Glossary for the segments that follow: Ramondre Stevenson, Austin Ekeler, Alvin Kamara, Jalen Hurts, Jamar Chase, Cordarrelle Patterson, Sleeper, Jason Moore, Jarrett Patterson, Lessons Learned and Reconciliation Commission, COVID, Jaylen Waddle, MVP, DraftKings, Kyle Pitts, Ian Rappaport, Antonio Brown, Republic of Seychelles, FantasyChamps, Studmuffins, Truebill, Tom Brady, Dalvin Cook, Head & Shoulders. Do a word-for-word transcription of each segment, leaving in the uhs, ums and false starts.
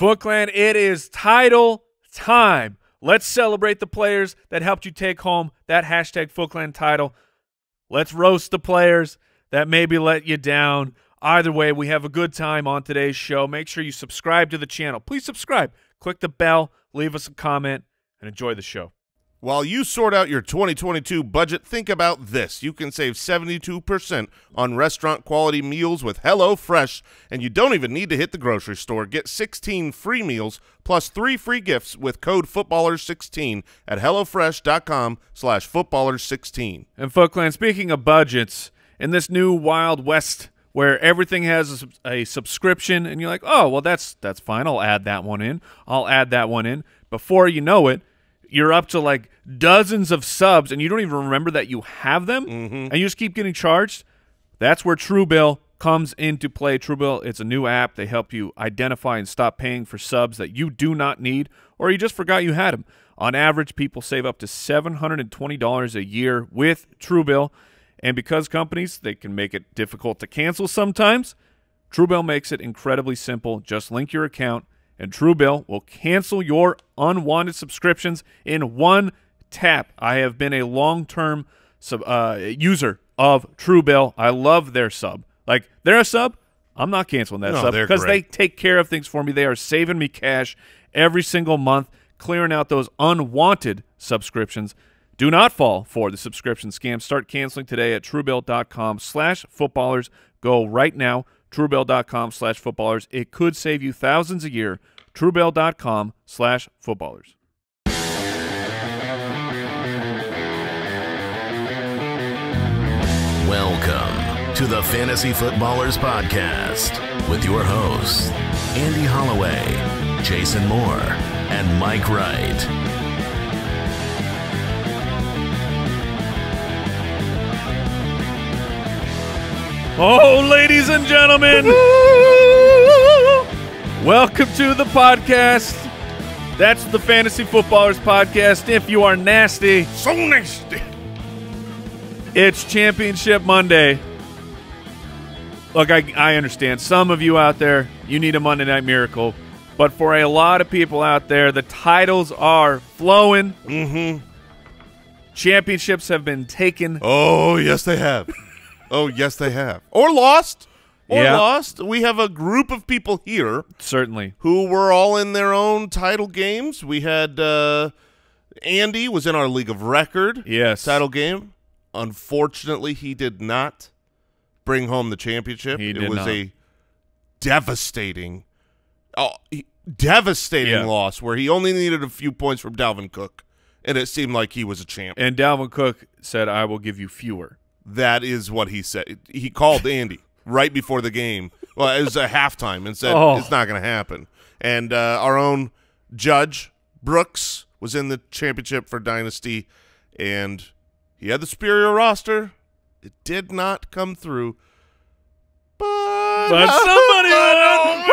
Bookland, it is title time. Let's celebrate the players that helped you take home that hashtag Footland title. Let's roast the players that maybe let you down. Either way, we have a good time on today's show. Make sure you subscribe to the channel. Please subscribe. Click the bell. Leave us a comment and enjoy the show. While you sort out your twenty twenty-two budget, think about this. You can save seventy-two percent on restaurant-quality meals with HelloFresh, and you don't even need to hit the grocery store. Get sixteen free meals plus three free gifts with code footballers sixteen at HelloFresh.com slash footballers sixteen. And, Footclan, speaking of budgets, in this new Wild West where everything has a, a subscription, and you're like, oh, well, that's, that's fine. I'll add that one in. I'll add that one in. Before you know it, you're up to like dozens of subs, and you don't even remember that you have them, mm-hmm. and you just keep getting charged. That's where Truebill comes into play. Truebill, it's a new app. They help you identify and stop paying for subs that you do not need, or you just forgot you had them. On average, people save up to seven hundred twenty dollars a year with Truebill, and because companies, they can make it difficult to cancel sometimes, Truebill makes it incredibly simple. Just link your account, and Truebill will cancel your unwanted subscriptions in one tap. I have been a long-term sub, uh, user of Truebill. I love their sub. Like, they're a sub. I'm not canceling that no, sub because they take care of things for me. They are saving me cash every single month, clearing out those unwanted subscriptions. Do not fall for the subscription scam. Start canceling today at Truebill.com slash footballers. Go right now. Truebill.com slash footballers. It could save you thousands a year. Truebill.com slash footballers. Welcome to the Fantasy Footballers Podcast with your hosts, Andy Holloway, Jason Moore, and Mike Wright. Oh, ladies and gentlemen, welcome to the podcast. That's the Fantasy Footballers Podcast. If you are nasty, so nasty. It's Championship Monday. Look, I, I understand some of you out there, you need a Monday Night Miracle. But for a lot of people out there, the titles are flowing. Mm-hmm. Championships have been taken. Oh, yes, they have. Oh, yes, they have. Or lost. Or yeah. lost. We have a group of people here. Certainly. Who were all in their own title games. We had uh, Andy was in our League of Record yes. title game. Unfortunately, he did not bring home the championship. He did it was not. a devastating, oh, devastating yeah. loss where he only needed a few points from Dalvin Cook, and it seemed like he was a champ. And Dalvin Cook said, I will give you fewer. That is what he said. He called Andy right before the game. Well, it was a halftime and said, oh. it's not going to happen. And uh, our own judge, Brooks, was in the championship for Dynasty, and he had the superior roster. It did not come through. But, but somebody oh,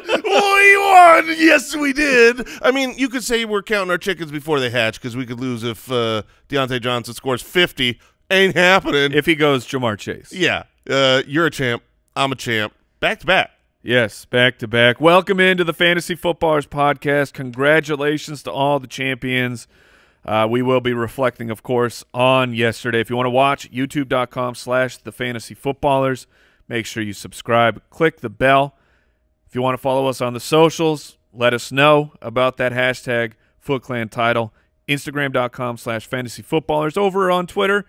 won. We won. We won. Yes, we did. I mean, you could say we're counting our chickens before they hatch because we could lose if uh, Deontay Johnson scores fifty. Ain't happening. If he goes Jamar Chase. Yeah. Uh, you're a champ. I'm a champ. Back to back. Yes, back to back. Welcome into the Fantasy Footballers Podcast. Congratulations to all the champions. Uh, we will be reflecting, of course, on yesterday. If you want to watch, youtube.com slash the fantasy footballers. Make sure you subscribe. Click the bell. If you want to follow us on the socials, let us know about that hashtag FootClan title. Instagram.com slash fantasy footballers. Over on Twitter,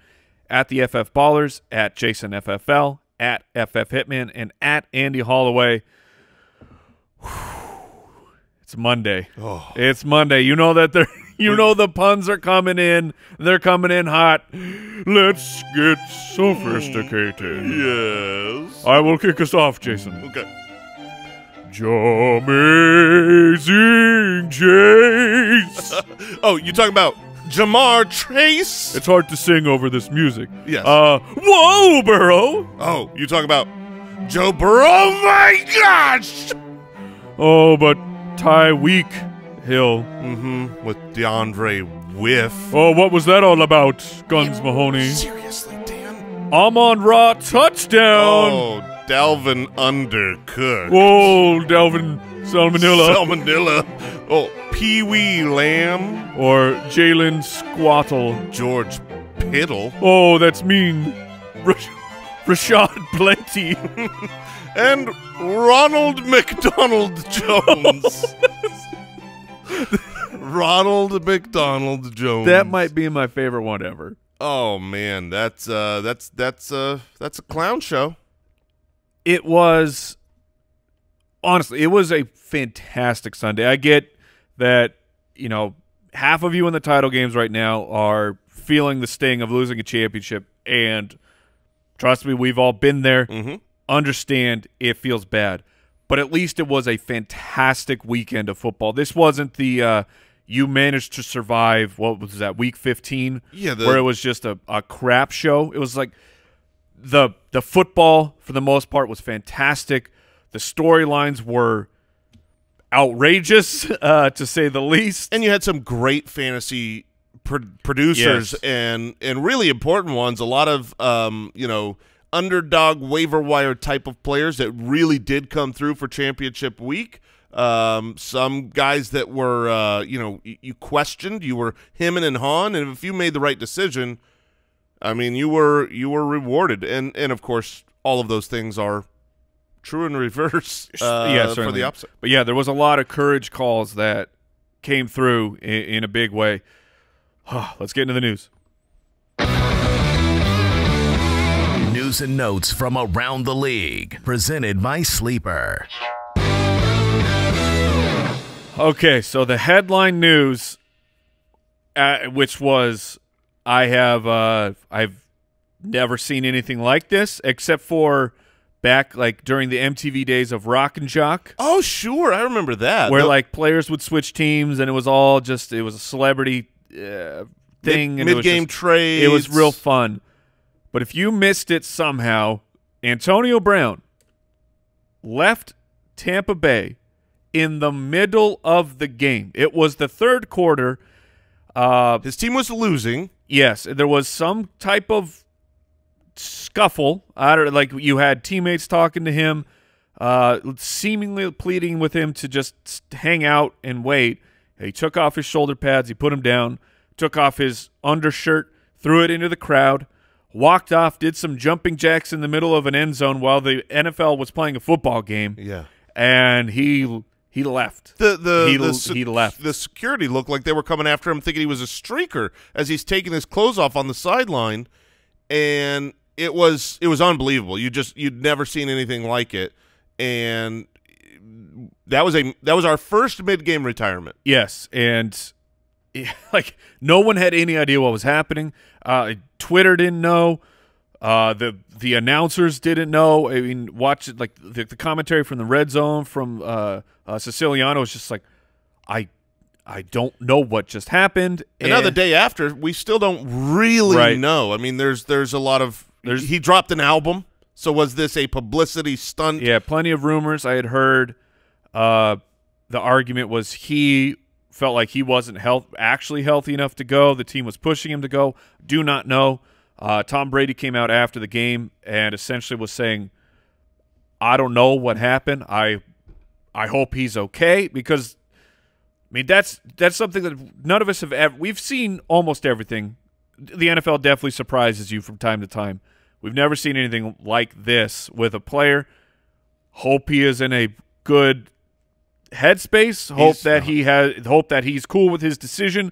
at the F F Ballers, at Jason F F L, at F F Hitman, and at Andy Holloway. It's Monday. Oh. It's Monday. You know that they're... You know the puns are coming in. They're coming in hot. Let's get sophisticated. Yes. I will kick us off, Jason. Okay. Jamazing Chase. Oh, you talking about Jamar Chase? It's hard to sing over this music. Yes. Uh, whoa, Burrow. Oh, you talking about Joe Burrow? Oh, my gosh. Oh, but Tyreek Hill. Mm-hmm. With DeAndre Whiff. Oh, what was that all about, Guns yeah, Mahoney? Seriously, Dan? Amon-Ra touchdown! Oh, Dalvin undercooked. Oh, Dalvin Salmonella. Salmonella. Oh, Pee Wee Lamb. Or Jalen Squattle. George Piddle. Oh, that's mean. Rash Rashad Blanty. And Ronald McDonald Jones. Ronald McDonald Jones. That might be my favorite one ever. Oh man, that's uh, that's that's uh, that's a clown show. It was honestly, it was a fantastic Sunday. I get that, you know, half of you in the title games right now are feeling the sting of losing a championship, and trust me, we've all been there. Mm-hmm. Understand it feels bad, but at least it was a fantastic weekend of football. This wasn't the uh, you managed to survive, what was that, week fifteen? Yeah, the where it was just a, a crap show. It was like the the football, for the most part, was fantastic. The storylines were outrageous, uh, to say the least. And you had some great fantasy pro producers yes. and, and really important ones. A lot of, um, you know, underdog waiver wire type of players that really did come through for championship week. Um, some guys that were, uh, you know, you, you questioned, you were hemming and hawing, and if you made the right decision, I mean, you were, you were rewarded. And, and of course, all of those things are true in reverse, uh, yeah, for the opposite. But yeah, there was a lot of courage calls that came through in, in a big way. Let's get into the news. News and notes from around the league, presented by Sleeper. Okay, so the headline news, uh, which was, I have uh, I've never seen anything like this, except for back like during the M T V days of Rock and Jock. Oh, sure, I remember that. Where the like players would switch teams, and it was all just it was a celebrity uh, thing. Mid, and mid game it was just, trades. It was real fun. But if you missed it somehow, Antonio Brown left Tampa Bay in the middle of the game. It was the third quarter. Uh, His team was losing. Yes, there was some type of scuffle. I don't like you had teammates talking to him, uh, seemingly pleading with him to just hang out and wait. He took off his shoulder pads. He put him down, took off his undershirt, threw it into the crowd, walked off, did some jumping jacks in the middle of an end zone while the N F L was playing a football game. Yeah, and he... He left. The the he, the he left. The security looked like they were coming after him, thinking he was a streaker as he's taking his clothes off on the sideline, and it was it was unbelievable. You just you'd never seen anything like it, and that was a that was our first mid-game retirement. Yes, and it, like no one had any idea what was happening. Uh, Twitter didn't know. Uh, the the announcers didn't know. I mean, watch it, like the, the commentary from the red zone from. Uh, Uh, Siciliano was just like, I, I don't know what just happened. And now the day after, we still don't really right. know. I mean, there's there's a lot of there's, he dropped an album, so was this a publicity stunt? Yeah, plenty of rumors I had heard. Uh, the argument was he felt like he wasn't health actually healthy enough to go. The team was pushing him to go. Do not know. Uh, Tom Brady came out after the game and essentially was saying, I don't know what happened. I. I hope he's okay, because I mean that's that's something that none of us have ever we've seen almost everything. The N F L definitely surprises you from time to time. We've never seen anything like this with a player. Hope he is in a good headspace. Hope he's, that he has hope that he's cool with his decision,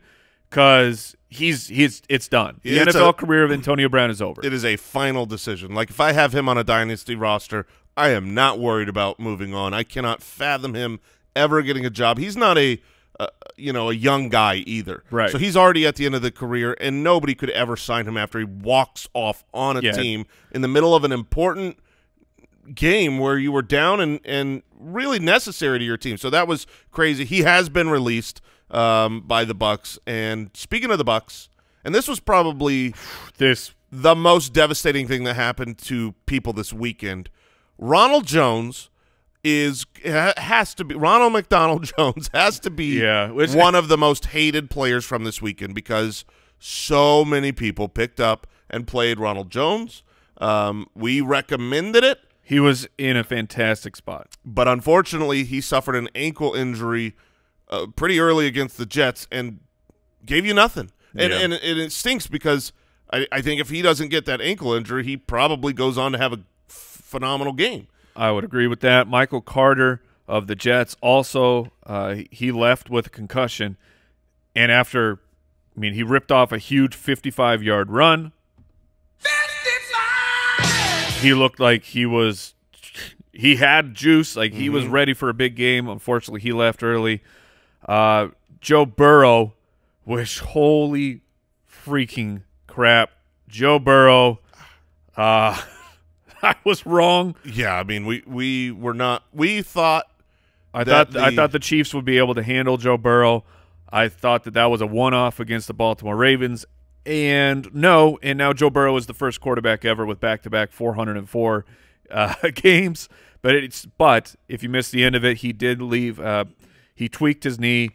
because he's he's it's done. The it's N F L a, career of Antonio Brown is over. It is a final decision. Like if I have him on a dynasty roster, I am not worried about moving on. I cannot fathom him ever getting a job. He's not a, uh, you know, a young guy either. Right. So he's already at the end of the career, and nobody could ever sign him after he walks off on a yeah. team in the middle of an important game where you were down and, and really necessary to your team. So that was crazy. He has been released um, by the Bucks. And speaking of the Bucks, and this was probably this the most devastating thing that happened to people this weekend. Ronald Jones is has to be Ronald McDonald Jones has to be yeah, which, one of the most hated players from this weekend, because so many people picked up and played Ronald Jones. Um, we recommended it. He was in a fantastic spot. But unfortunately, he suffered an ankle injury uh, pretty early against the Jets and gave you nothing. And, yeah. and, and it stinks because I, I think if he doesn't get that ankle injury, he probably goes on to have a phenomenal game. I would agree with that. Michael Carter of the Jets also, uh, he left with a concussion. And after, I mean, he ripped off a huge fifty-five yard run. He looked like he was – he had juice. Like, he mm-hmm. was ready for a big game. Unfortunately, he left early. Uh, Joe Burrow, which holy freaking crap. Joe Burrow, uh, I was wrong. Yeah, I mean, we, we were not – we thought I thought the, I thought the Chiefs would be able to handle Joe Burrow. I thought that that was a one-off against the Baltimore Ravens. And no, and now Joe Burrow is the first quarterback ever with back-to-back four hundred and four uh, games. But it's but if you missed the end of it, he did leave. Uh, he tweaked his knee.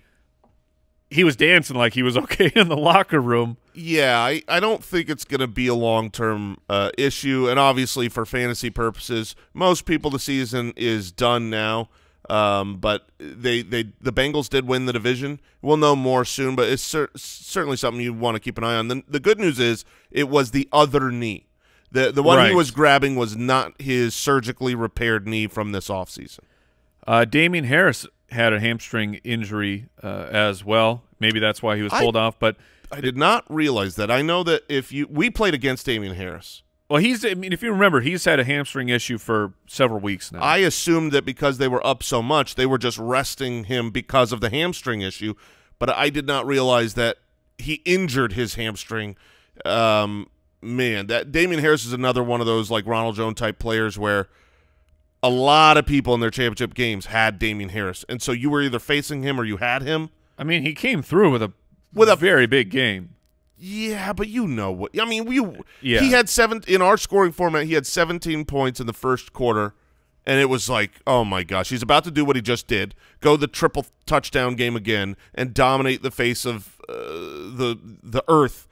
He was dancing like he was okay in the locker room. Yeah, I, I don't think it's going to be a long-term uh, issue. And obviously for fantasy purposes, most people the season is done now. Um, but they, they, the Bengals did win the division. We'll know more soon, but it's cer certainly something you want to keep an eye on. The, the good news is it was the other knee. The, the one right. he was grabbing was not his surgically repaired knee from this offseason. Uh, Damien Harris had a hamstring injury uh, as well. Maybe that's why he was pulled I, off, but I did not realize that. I know that if you, we played against Damien Harris. Well, he's, I mean, if you remember, he's had a hamstring issue for several weeks now. I assumed that because they were up so much, they were just resting him because of the hamstring issue, but I did not realize that he injured his hamstring. Um, man, that Damien Harris is another one of those like Ronald Jones type players where a lot of people in their championship games had Damien Harris, and so you were either facing him or you had him. I mean, he came through with a with a very big game. Yeah, but you know what I mean. We yeah. he had seven in our scoring format. He had seventeen points in the first quarter, and it was like, oh my gosh, he's about to do what he just did: go the triple touchdown game again and dominate the face of uh, the the earth.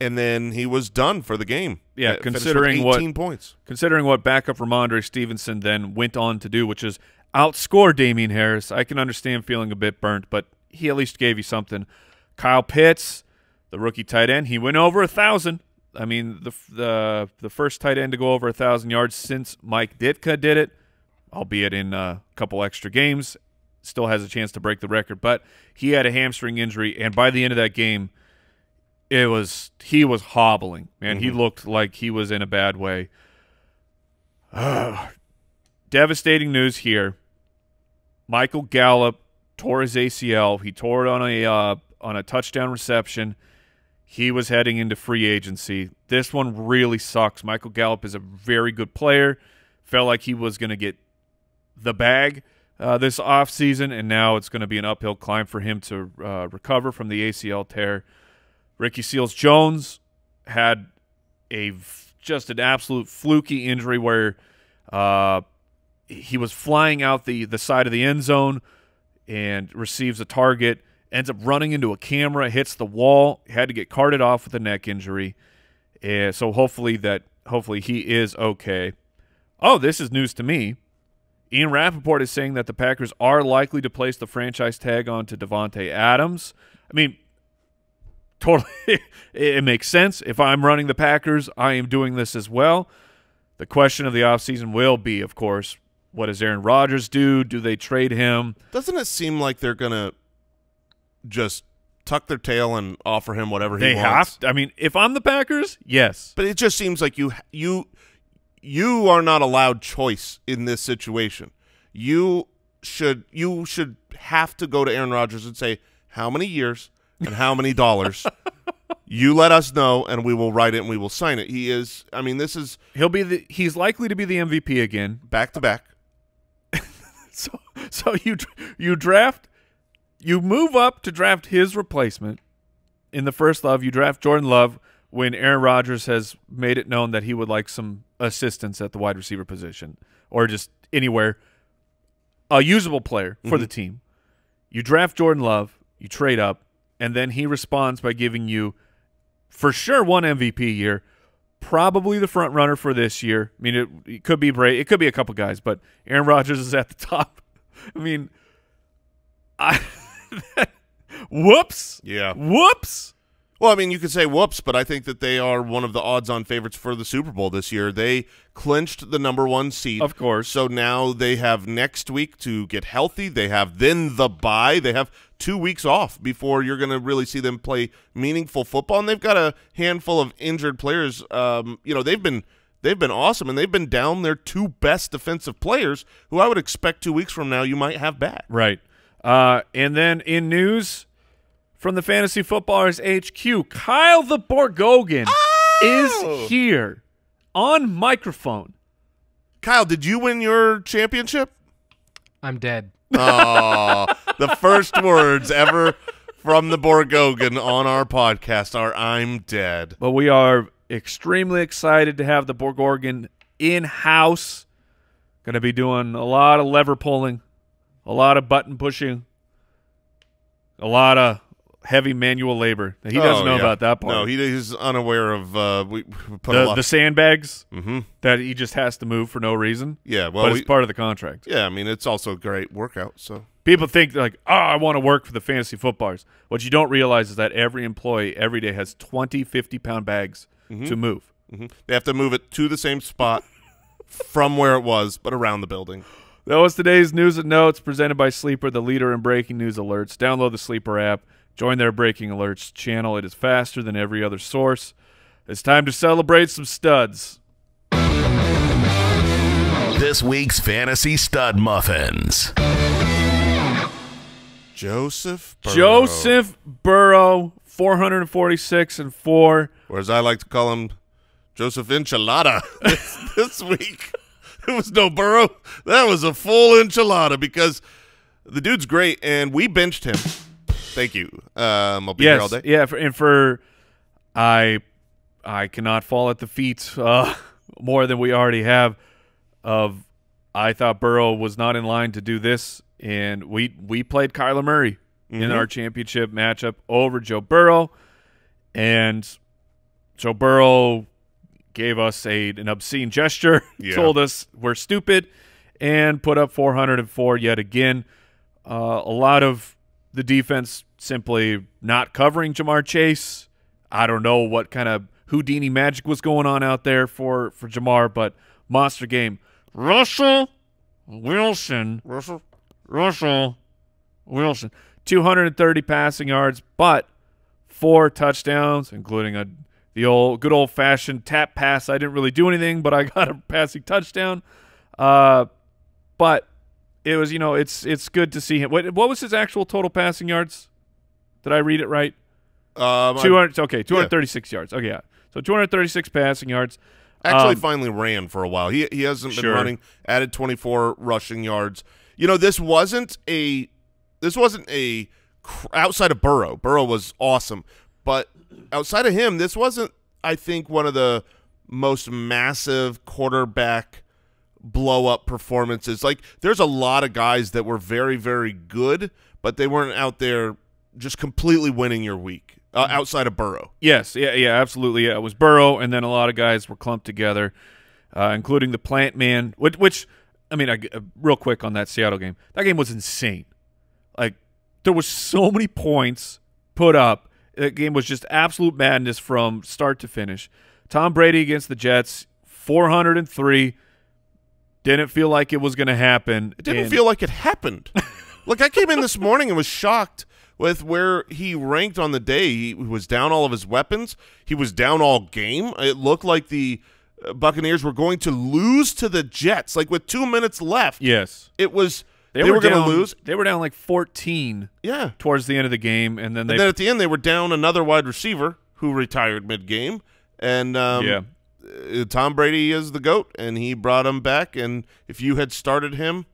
And then he was done for the game. Yeah, it considering what points, considering what backup Ramondre Stevenson then went on to do, which is outscore Damien Harris. I can understand feeling a bit burnt, but he at least gave you something. Kyle Pitts, the rookie tight end, he went over a thousand. I mean, the the the first tight end to go over a thousand yards since Mike Ditka did it, albeit in a couple extra games, still has a chance to break the record. But he had a hamstring injury, and by the end of that game, it was he was hobbling. Man, mm-hmm. he looked like he was in a bad way. Uh, devastating news here. Michael Gallup tore his A C L. He tore it on a uh, on a touchdown reception. He was heading into free agency. This one really sucks. Michael Gallup is a very good player. Felt like he was going to get the bag uh, this offseason, and now it's going to be an uphill climb for him to uh, recover from the A C L tear. Ricky Seals-Jones had a just an absolute fluky injury where uh, he was flying out the, the side of the end zone and receives a target, ends up running into a camera, hits the wall, had to get carted off with a neck injury. Uh, so hopefully that hopefully he is okay. Oh, this is news to me. Ian Rappaport is saying that the Packers are likely to place the franchise tag onto Devontae Adams. I mean, totally, it, it makes sense. If I'm running the Packers, I am doing this as well. The question of the offseason will be, of course, what does Aaron Rodgers do? Do they trade him? Doesn't it seem like they're going to just tuck their tail and offer him whatever he they wants? Have to, I mean, if I'm the Packers, yes. But it just seems like you you you are not allowed choice in this situation. You should you should have to go to Aaron Rodgers and say, how many years and how many dollars? You let us know and we will write it and we will sign it. He is I mean, this is he'll be the he's likely to be the M V P again, back to back. so so you you draft You move up to draft his replacement in the first love. You draft Jordan Love when Aaron Rodgers has made it known that he would like some assistance at the wide receiver position or just anywhere, a usable player for mm-hmm. the team. You draft Jordan Love, you trade up, and then he responds by giving you for sure one M V P year, probably the front runner for this year. I mean, it, it could be Bray, it could be a couple guys, but Aaron Rodgers is at the top. I mean, I whoops, yeah, whoops. Well, I mean, you could say whoops, but I think that they are one of the odds-on favorites for the Super Bowl this year. They clinched the number one seed. Of course. So now they have next week to get healthy. They have then the bye. They have two weeks off before you're going to really see them play meaningful football. And they've got a handful of injured players. Um, you know, they've been they've been awesome, and they've been down their two best defensive players, who I would expect two weeks from now you might have back. Right. Uh, and then in news from the Fantasy Footballers H Q, Kyle the Borgogan oh! is here on microphone. Kyle, did you win your championship? I'm dead. Oh, the first words ever from the Borgogan on our podcast are I'm dead. But we are extremely excited to have the Borgogan in-house. Going to be doing a lot of lever pulling, a lot of button pushing, a lot of heavy manual labor. He doesn't oh, know yeah. about that part. No, he is unaware of uh, we put the, a lot the sandbags mm-hmm. that he just has to move for no reason. Yeah, well, but we, it's part of the contract. Yeah, I mean, it's also a great workout. So people think like, oh, I want to work for the Fantasy Footballers. What you don't realize is that every employee every day has twenty, fifty pound bags mm-hmm. to move. Mm-hmm. They have to move it to the same spot from where it was, but around the building. That was today's news and notes presented by Sleeper, the leader in breaking news alerts. Download the Sleeper app. Join their Breaking Alerts channel. It is faster than every other source. It's time to celebrate some studs. This week's Fantasy Stud Muffins. Joseph Burrow. Joseph Burrow, four forty-six and four. Or as I like to call him, Joseph Enchilada. This week, it was no Burrow. That was a full enchilada because the dude's great, and we benched him. Thank you. Um, I'll be yes, here all day. Yeah, for, and for I, I cannot fall at the feet uh, more than we already have. Of I thought Burrow was not in line to do this, and we we played Kyler Murray mm-hmm. in our championship matchup over Joe Burrow, and Joe Burrow gave us a an obscene gesture, yeah. told us we're stupid, and put up four hundred and four yet again. Uh, a lot of the defense simply not covering Jamar Chase. I don't know what kind of Houdini magic was going on out there for, for Jamar, but monster game. Russell Wilson. Russell. Russell Wilson. two hundred thirty passing yards, but four touchdowns, including a the old good old-fashioned tap pass. I didn't really do anything, but I got a passing touchdown. Uh, but... It was, you know, it's it's good to see him. What, what was his actual total passing yards? Did I read it right? Um, two hundred, okay, two hundred thirty-six yeah. yards. Okay, yeah. So two hundred thirty-six passing yards. Actually um, finally ran for a while. He, he hasn't sure. been running. Added twenty-four rushing yards. You know, this wasn't a – this wasn't a – outside of Burrow. Burrow was awesome. But outside of him, this wasn't, I think, one of the most massive quarterback – blow-up performances. Like, there's a lot of guys that were very, very good, but they weren't out there just completely winning your week, uh, outside of Burrow. Yes, yeah, yeah, absolutely. Yeah, it was Burrow, and then a lot of guys were clumped together, uh, including the Plant Man, which, which I mean, I, uh, real quick on that Seattle game. That game was insane. Like, there was so many points put up. That game was just absolute madness from start to finish. Tom Brady against the Jets, four hundred and three. Didn't feel like it was going to happen. It didn't feel like it happened. Look, I came in this morning and was shocked with where he ranked on the day. He was down all of his weapons. He was down all game. It looked like the Buccaneers were going to lose to the Jets. Like, with two minutes left. Yes. It was they, they were, were going to lose. They were down like fourteen yeah. towards the end of the game. And then, they, and then at the end, they were down another wide receiver who retired mid-game. And um, yeah. Tom Brady is the GOAT, and he brought him back. And if you had started him,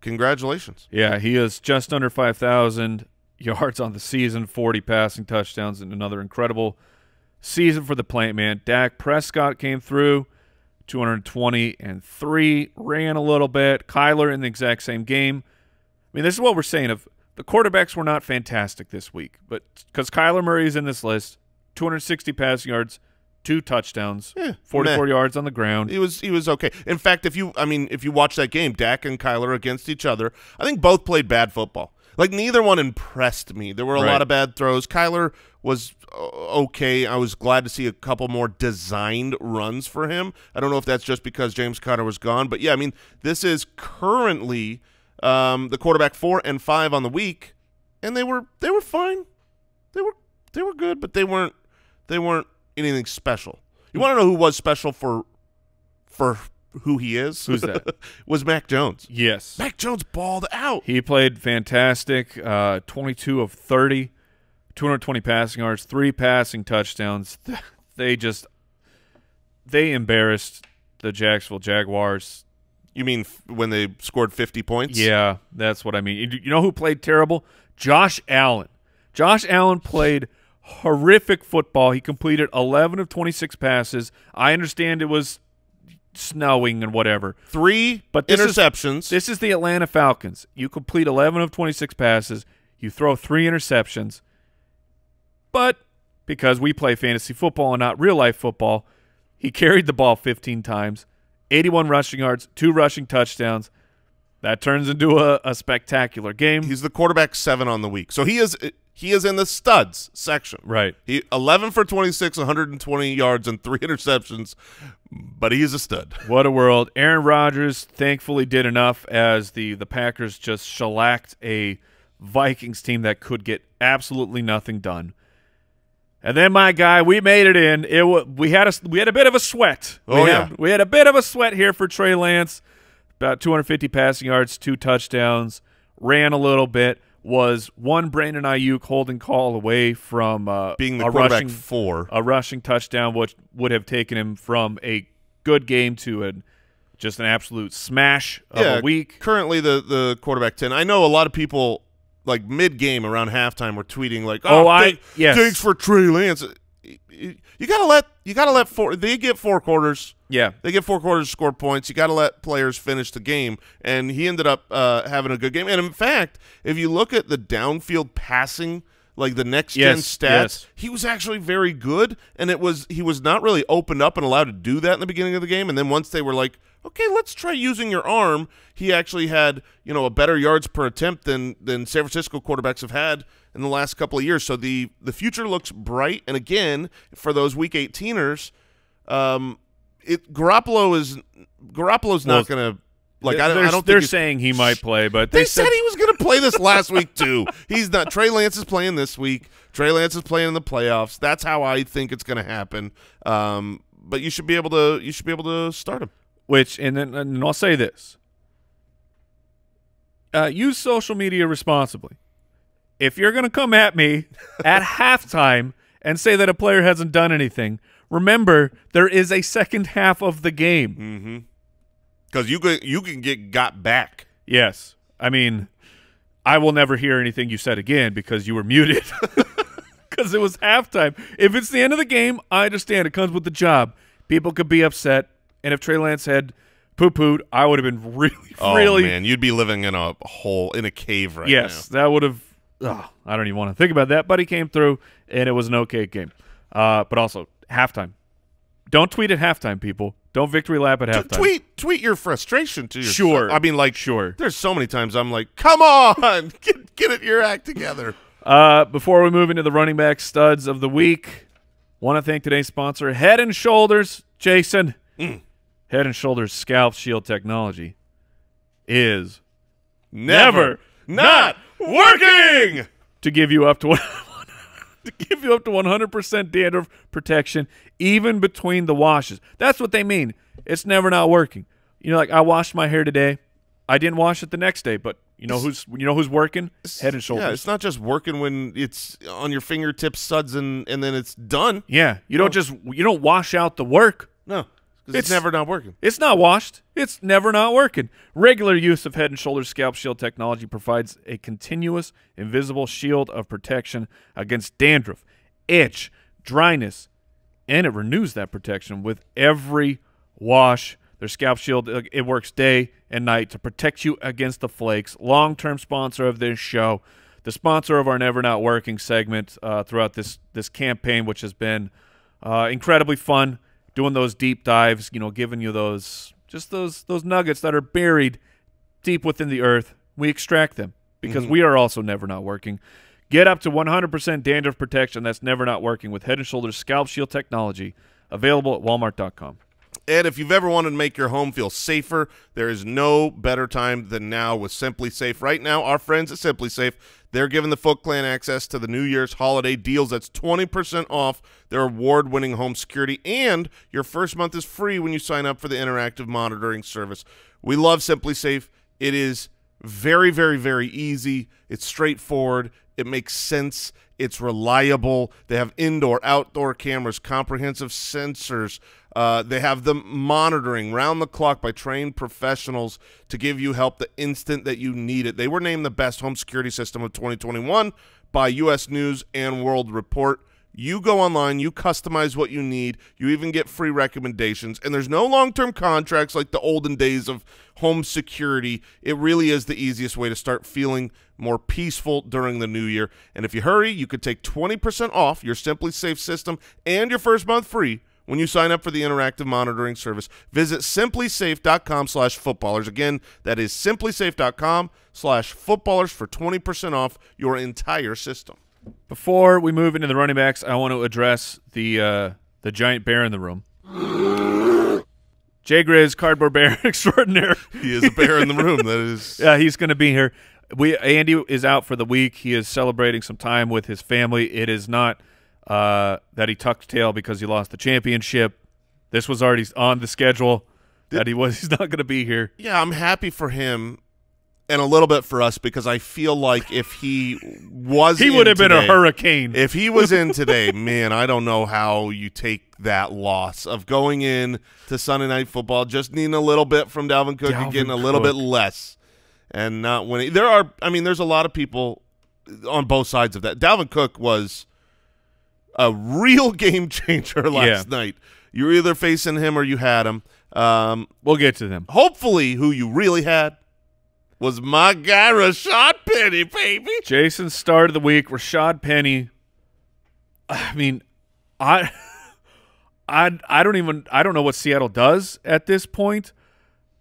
congratulations. Yeah, he is just under five thousand yards on the season, forty passing touchdowns, and another incredible season for the Plant Man. Dak Prescott came through, two hundred twenty and three, ran a little bit. Kyler in the exact same game. I mean, this is what we're saying. Of the quarterbacks were not fantastic this week, but because Kyler Murray is in this list, two hundred sixty passing yards, two touchdowns, yeah, forty-four meh. yards on the ground. He was he was okay. In fact, if you I mean if you watch that game, Dak and Kyler against each other, I think both played bad football. Like, neither one impressed me. There were a right. lot of bad throws. Kyler was okay. I was glad to see a couple more designed runs for him. I don't know if that's just because James Conner was gone. But, yeah, I mean, this is currently um, the quarterback four and five on the week, and they were they were fine. They were they were good, but they weren't they weren't anything special. You want to know who was special for for who he is? Who's that? Was Mac Jones. Yes. Mac Jones balled out. He played fantastic, uh, twenty-two of thirty, two hundred twenty passing yards, three passing touchdowns. They just – they embarrassed the Jacksonville Jaguars. You mean f when they scored fifty points? Yeah, that's what I mean. You know who played terrible? Josh Allen. Josh Allen played horrific football. He completed eleven of twenty-six passes. I understand it was – snowing and whatever. Three but this interceptions. Is, this is the Atlanta Falcons. You complete eleven of twenty-six passes. You throw three interceptions. But because we play fantasy football and not real-life football, he carried the ball fifteen times, eighty-one rushing yards, two rushing touchdowns. That turns into a, a spectacular game. He's the quarterback seven on the week. So he is he is in the studs section. Right. He eleven for twenty-six, one hundred twenty yards, and three interceptions. But he is a stud. What a world. Aaron Rodgers thankfully did enough as the, the Packers just shellacked a Vikings team that could get absolutely nothing done. And then, my guy, we made it in. It we had a we had a bit of a sweat. Oh, we yeah. Had, we had a bit of a sweat here for Trey Lance. About two hundred fifty passing yards, two touchdowns, ran a little bit, was one Brandon Ayuk holding call away from uh, being the quarterback rushing, four. A rushing touchdown, which would have taken him from a good game to an, just an absolute smash of yeah, a week. Currently the, the quarterback ten. I know a lot of people, like mid-game around halftime, were tweeting like, oh, oh I, yes. thanks for Trey Lance. You gotta let you gotta let four. They get four quarters. Yeah, they get four quarters to score points. You gotta let players finish the game, and he ended up uh, having a good game. And in fact, if you look at the downfield passing, like the next gen yes, stats, yes. he was actually very good. And it was he was not really opened up and allowed to do that in the beginning of the game. And then once they were like, okay, let's try using your arm, he actually had you know a better yards per attempt than than San Francisco quarterbacks have had in the last couple of years. So the the future looks bright. And again, for those week eighteeners, um, it Garoppolo is Garoppolo's well, not going to like. I, I don't. They're think saying he might play, but they, they said, said he was going to play this last week too. He's not. Trey Lance is playing this week. Trey Lance is playing in the playoffs. That's how I think it's going to happen. Um, but you should be able to. You should be able to start him. Which and then and I'll say this: uh, use social media responsibly. If you're going to come at me at halftime and say that a player hasn't done anything, remember there is a second half of the game. Because mm-hmm. you can, you can get got back. Yes. I mean, I will never hear anything you said again because you were muted because it was halftime. If it's the end of the game, I understand. It comes with the job. People could be upset. And if Trey Lance had poo-pooed, I would have been really, oh, really. Oh, man. You'd be living in a hole, in a cave right yes, now. Yes, that would have. Oh, I don't even want to think about that, but he came through, and it was an okay game. Uh, but also, halftime. Don't tweet at halftime, people. Don't victory lap at halftime. Tweet tweet your frustration to yourself. Sure. I mean, like, sure. There's so many times I'm like, come on, get, get it, your act together. Uh, before we move into the running back studs of the week, want to thank today's sponsor, Head and Shoulders. Jason, mm. Head and Shoulders Scalp Shield Technology is never, never not. not working to give you up to one, to give you up to one hundred percent dandruff protection, even between the washes. That's what they mean. It's never not working. You know, like I washed my hair today, I didn't wash it the next day, but you know who's you know who's working? Head and Shoulders. Yeah, it's not just working when it's on your fingertips, suds, and and then it's done. Yeah, you don't just you don't wash out the work. No. It's, it's never not working. It's not washed. It's never not working. Regular use of Head and Shoulders Scalp Shield technology provides a continuous, invisible shield of protection against dandruff, itch, dryness, and it renews that protection with every wash. Their Scalp Shield, it works day and night to protect you against the flakes. Long-term sponsor of this show, the sponsor of our Never Not Working segment uh, throughout this, this campaign, which has been Uh, incredibly fun doing those deep dives, you know, giving you those, just those, those nuggets that are buried deep within the earth. We extract them because mm-hmm. we are also never not working. Get up to one hundred percent dandruff protection that's never not working with Head and Shoulders Scalp Shield technology, available at walmart dot com. And if you've ever wanted to make your home feel safer, there is no better time than now with SimpliSafe. Right now, our friends at SimpliSafe, they're giving the Folk Clan access to the New Year's holiday deals. That's twenty percent off their award-winning home security, and your first month is free when you sign up for the interactive monitoring service. We love SimpliSafe. It is very, very, very easy. It's straightforward. It makes sense. It's reliable. They have indoor, outdoor cameras, comprehensive sensors. Uh, they have them monitoring round the clock by trained professionals to give you help the instant that you need it. They were named the best home security system of twenty twenty-one by U S News and World Report. You go online, you customize what you need, you even get free recommendations, and there's no long-term contracts like the olden days of home security. It really is the easiest way to start feeling more peaceful during the new year. And if you hurry, you could take twenty percent off your SimpliSafe system and your first month free when you sign up for the interactive monitoring service. Visit SimpliSafe dot com slash footballers. Again, that is SimpliSafe dot com slash footballers for twenty percent off your entire system. Before we move into the running backs, I want to address the uh, the giant bear in the room. Jay Grizz, cardboard bear extraordinaire. He is a bear in the room. That is, yeah, he's going to be here. We Andy is out for the week. He is celebrating some time with his family. It is not uh, that he tucked tail because he lost the championship. This was already on the schedule. Did, that he was. He's not going to be here. Yeah, I'm happy for him. And a little bit for us, because I feel like if he was he would have been a hurricane. If he was in today, man, I don't know how you take that loss of going in to Sunday Night Football, just needing a little bit from Dalvin Cook and getting a little bit less and not winning. There are, I mean, there's a lot of people on both sides of that. Dalvin Cook was a real game changer last yeah. night. You were either facing him or you had him. Um, we'll get to them. Hopefully who you really had was my guy, Rashad Penny, baby. Jason's start of the week, Rashad Penny. I mean, I, I, I don't even, I don't know what Seattle does at this point.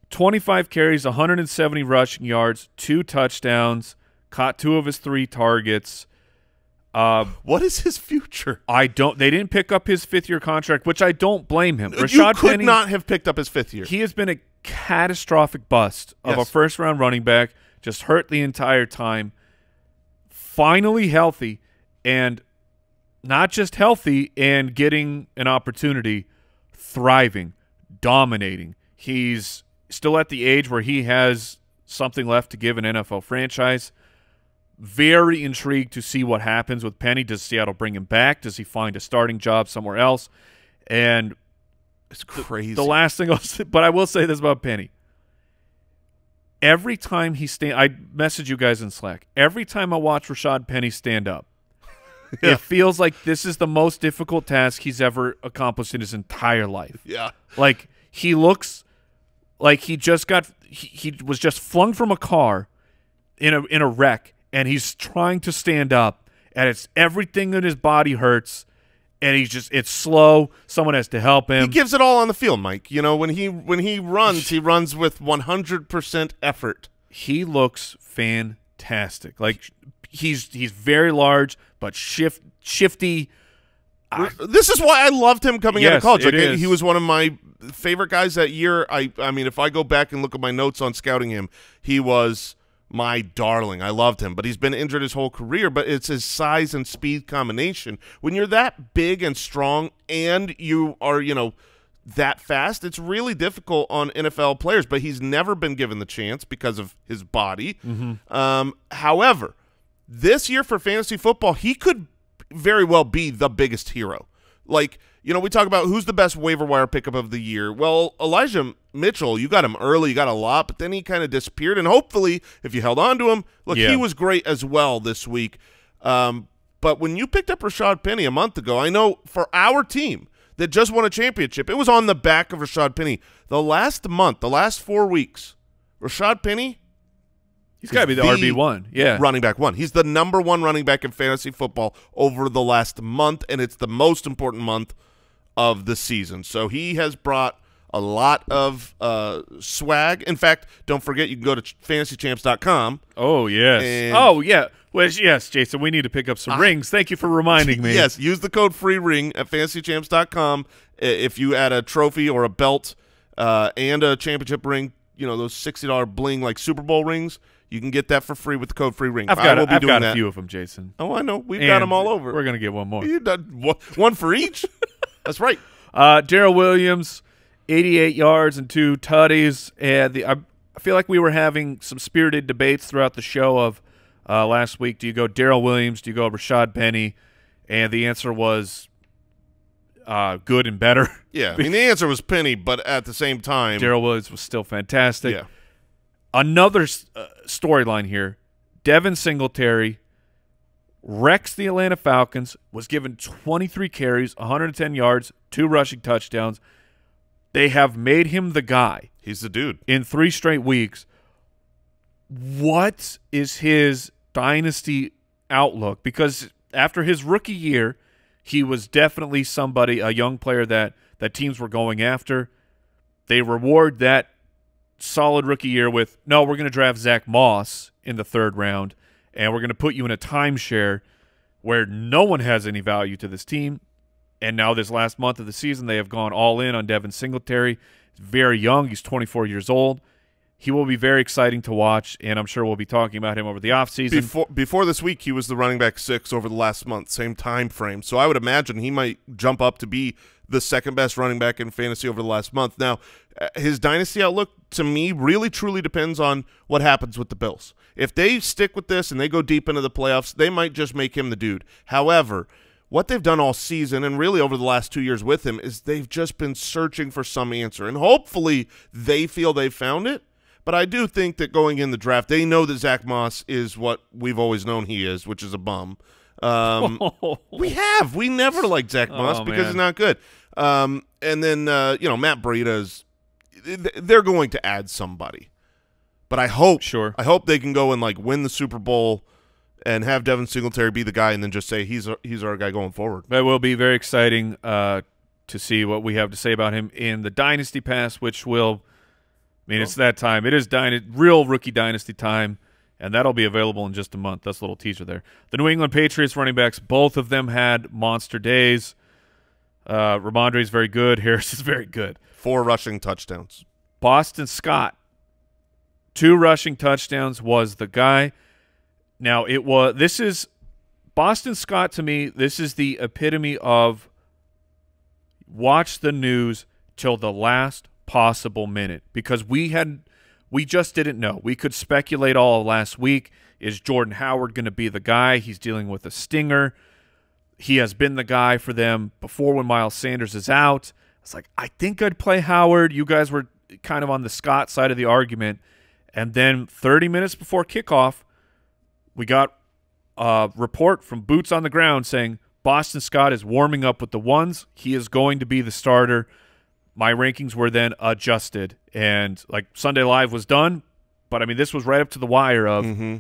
twenty-five carries, one hundred seventy rushing yards, two touchdowns, caught two of his three targets. Uh, what is his future? I don't, they didn't pick up his fifth year contract, which I don't blame him. Rashad you could Penny, not have picked up his fifth year. He has been a catastrophic bust of yes. a first-round running back, just hurt the entire time, finally healthy, and not just healthy and getting an opportunity, thriving, dominating. He's still at the age where he has something left to give an N F L franchise. Very intrigued to see what happens with Penny. Does Seattle bring him back? Does he find a starting job somewhere else? And it's crazy. The, the last thing I'll say, but I will say this about Penny. Every time he stand, I message you guys in Slack. Every time I watch Rashad Penny stand up, yeah. it feels like this is the most difficult task he's ever accomplished in his entire life. Yeah. Like he looks like he just got he, he was just flung from a car in a in a wreck, and he's trying to stand up, and it's everything in his body hurts. And he's just, it's slow. Someone has to help him. He gives it all on the field, Mike. You know, when he when he runs, he runs with one hundred percent effort. He looks fantastic. Like, he's he's very large, but shift, shifty. I, this is why I loved him coming yes, out of college. Like, it he was one of my favorite guys that year. I, I mean, if I go back and look at my notes on scouting him, he was my darling. I loved him, but he's been injured his whole career, but it's his size and speed combination. When you're that big and strong and you are, you know, that fast, it's really difficult on N F L players, but he's never been given the chance because of his body. Mm-hmm. Um, however, this year for fantasy football, he could very well be the biggest hero. Like, you know, we talk about who's the best waiver wire pickup of the year. Well, Elijah Mitchell, you got him early, you got a lot, but then he kind of disappeared. And hopefully, if you held on to him, look, yeah. he was great as well this week. Um, but when you picked up Rashad Penny a month ago, I know for our team that just won a championship, it was on the back of Rashad Penny. The last month, the last four weeks, Rashad Penny, he's got to be the, the R B one. Yeah. Running back one. He's the number one running back in fantasy football over the last month, and it's the most important month of the season. So he has brought a lot of uh, swag. In fact, don't forget, you can go to fantasy champs dot com. Oh, yes. Oh, yeah. Well, yes, Jason, we need to pick up some I, rings. Thank you for reminding me. Yes, use the code FREERING at fantasy champs dot com. If you add a trophy or a belt uh, and a championship ring, you know, those sixty dollar bling like Super Bowl rings, you can get that for free with the code FREERING. I've got, I will be I've doing got a that. few of them, Jason. Oh, I know. We've and got them all over. We're going to get one more. You done, one for each? That's right. Uh, Darrell Williams, eighty-eight yards and two tutties. And the, I, I feel like we were having some spirited debates throughout the show of, Uh, last week, do you go Darrell Williams? Do you go Rashad Penny? And the answer was uh, good and better. Yeah, I mean, the answer was Penny, but at the same time, Darrell Williams was still fantastic. Yeah. Another uh, storyline here, Devin Singletary wrecks the Atlanta Falcons, was given twenty-three carries, one hundred ten yards, two rushing touchdowns. They have made him the guy. He's the dude. In three straight weeks. What is his dynasty outlook? Because after his rookie year, he was definitely somebody, a young player that, that teams were going after. They reward that solid rookie year with, no, we're going to draft Zach Moss in the third round, and we're going to put you in a timeshare where no one has any value to this team. And now this last month of the season, they have gone all in on Devin Singletary. He's very young. He's twenty-four years old. He will be very exciting to watch, and I'm sure we'll be talking about him over the offseason. Before, before this week, he was the running back six over the last month, same time frame. So I would imagine he might jump up to be the second-best running back in fantasy over the last month. Now, his dynasty outlook, to me, really truly depends on what happens with the Bills. If they stick with this and they go deep into the playoffs, they might just make him the dude. However, what they've done all season and really over the last two years with him is they've just been searching for some answer, and hopefully they feel they've found it. But I do think that going in the draft, they know that Zach Moss is what we've always known he is, which is a bum. Um, we have. We never liked Zach Moss oh, because man. he's not good. Um, and then, uh, you know, Matt Breida's – they're going to add somebody. But I hope sure. I hope they can go and, like, win the Super Bowl and have Devin Singletary be the guy and then just say he's our, he's our guy going forward. That will be very exciting uh, to see what we have to say about him in the Dynasty Pass, which will – I mean, it's that time. It is dyna- real rookie dynasty time, and that'll be available in just a month. That's a little teaser there. The New England Patriots running backs, both of them had monster days. Uh, Ramondre's very good. Harris is very good. Four rushing touchdowns. Boston Scott, two rushing touchdowns, was the guy. Now, it was. This is Boston Scott to me. This is the epitome of watch the news till the last possible minute, because we had we just didn't know. We could speculate all of last week. Is Jordan Howard going to be the guy? He's dealing with a stinger. He has been the guy for them before when Miles Sanders is out. It's like, I think I'd play Howard. You guys were kind of on the Scott side of the argument. And then thirty minutes before kickoff, we got a report from Boots on the Ground saying Boston Scott is warming up with the ones. He is going to be the starter. My rankings were then adjusted, and like Sunday Live was done, but I mean this was right up to the wire of mm-hmm.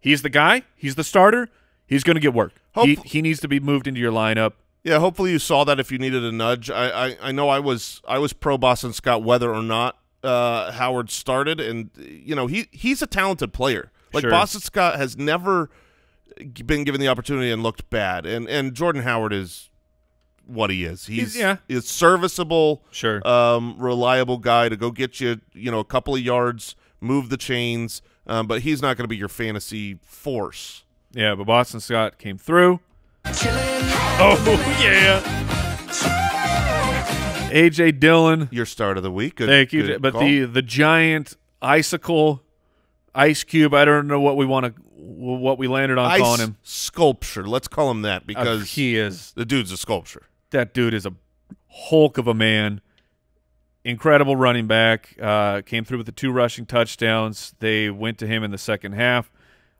he's the guy, he's the starter, he's going to get work. Hope he, he needs to be moved into your lineup. Yeah, hopefully you saw that if you needed a nudge. I I, I know I was I was pro Boston Scott whether or not uh, Howard started, and you know he he's a talented player. Like sure. Boston Scott has never been given the opportunity and looked bad, and and Jordan Howard is what he is. He's, he's yeah. is serviceable, sure. um, reliable guy to go get you, you know, a couple of yards, move the chains, um, but he's not going to be your fantasy force. Yeah, but Boston Scott came through. Oh, yeah. A J Dillon. Your start of the week. Good, Thank you. But call. the the giant icicle, ice cube, I don't know what we want to what we landed on ice calling him. Sculpture. Let's call him that because uh, he is. The dude's a sculpture. That dude is a hulk of a man, incredible running back, uh, came through with the two rushing touchdowns. They went to him in the second half.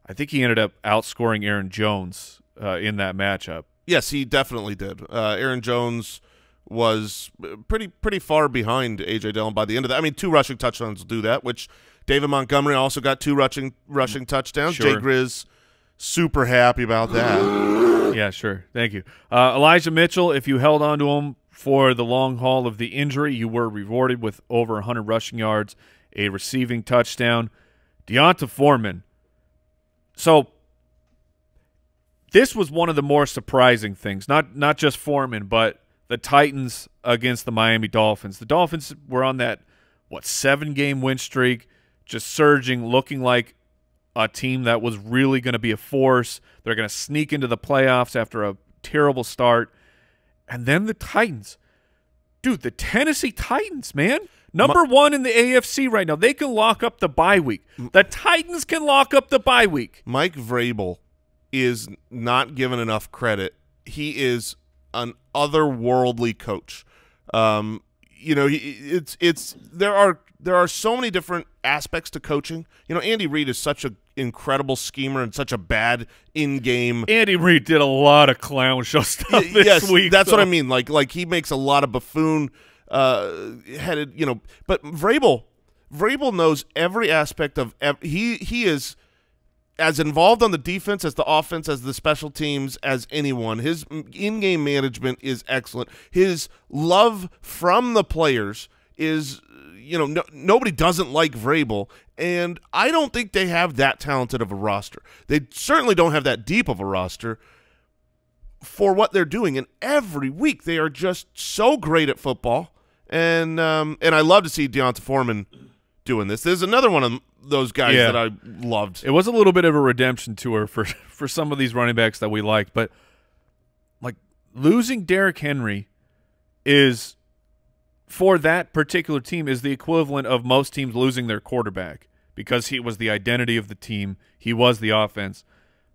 I think he ended up outscoring Aaron Jones uh, in that matchup. Yes, he definitely did. Uh, Aaron Jones was pretty pretty far behind A J Dillon by the end of that. I mean, two rushing touchdowns will do that, which David Montgomery also got two rushing, rushing touchdowns. Sure. Jay Grizz, super happy about that. Yeah, sure. Thank you. Uh, Elijah Mitchell, if you held on to him, for the long haul of the injury. You were rewarded with over one hundred rushing yards, a receiving touchdown. Deonta Foreman. So this was one of the more surprising things, not not just Foreman, but the Titans against the Miami Dolphins. The Dolphins were on that, what, seven game win streak, just surging, looking like a team that was really going to be a force. They're going to sneak into the playoffs after a terrible start. And then the Titans. Dude, the Tennessee Titans, man. Number my, one in the A F C right now. They can lock up the bye week. The Titans can lock up the bye week. Mike Vrabel is not given enough credit. He is an otherworldly coach. Um, you know, it's it's there are there are so many different aspects to coaching. You know, Andy Reid is such an incredible schemer and such a bad in-game. Andy Reid did a lot of clown show stuff this yes, week. That's so. what I mean. Like like he makes a lot of buffoon uh, headed. You know, but Vrabel Vrabel knows every aspect of ev he he is. as involved on the defense, as the offense, as the special teams, as anyone. His in-game management is excellent. His love from the players is, you know, no, nobody doesn't like Vrabel, and I don't think they have that talented of a roster. They certainly don't have that deep of a roster for what they're doing, and every week they are just so great at football, and, um, and I love to see Deonta Foreman doing this. There's another one of them. Those guys yeah. that I loved. It was a little bit of a redemption tour for for some of these running backs that we liked, but like losing Derrick Henry is for that particular team is the equivalent of most teams losing their quarterback because he was the identity of the team. He was the offense.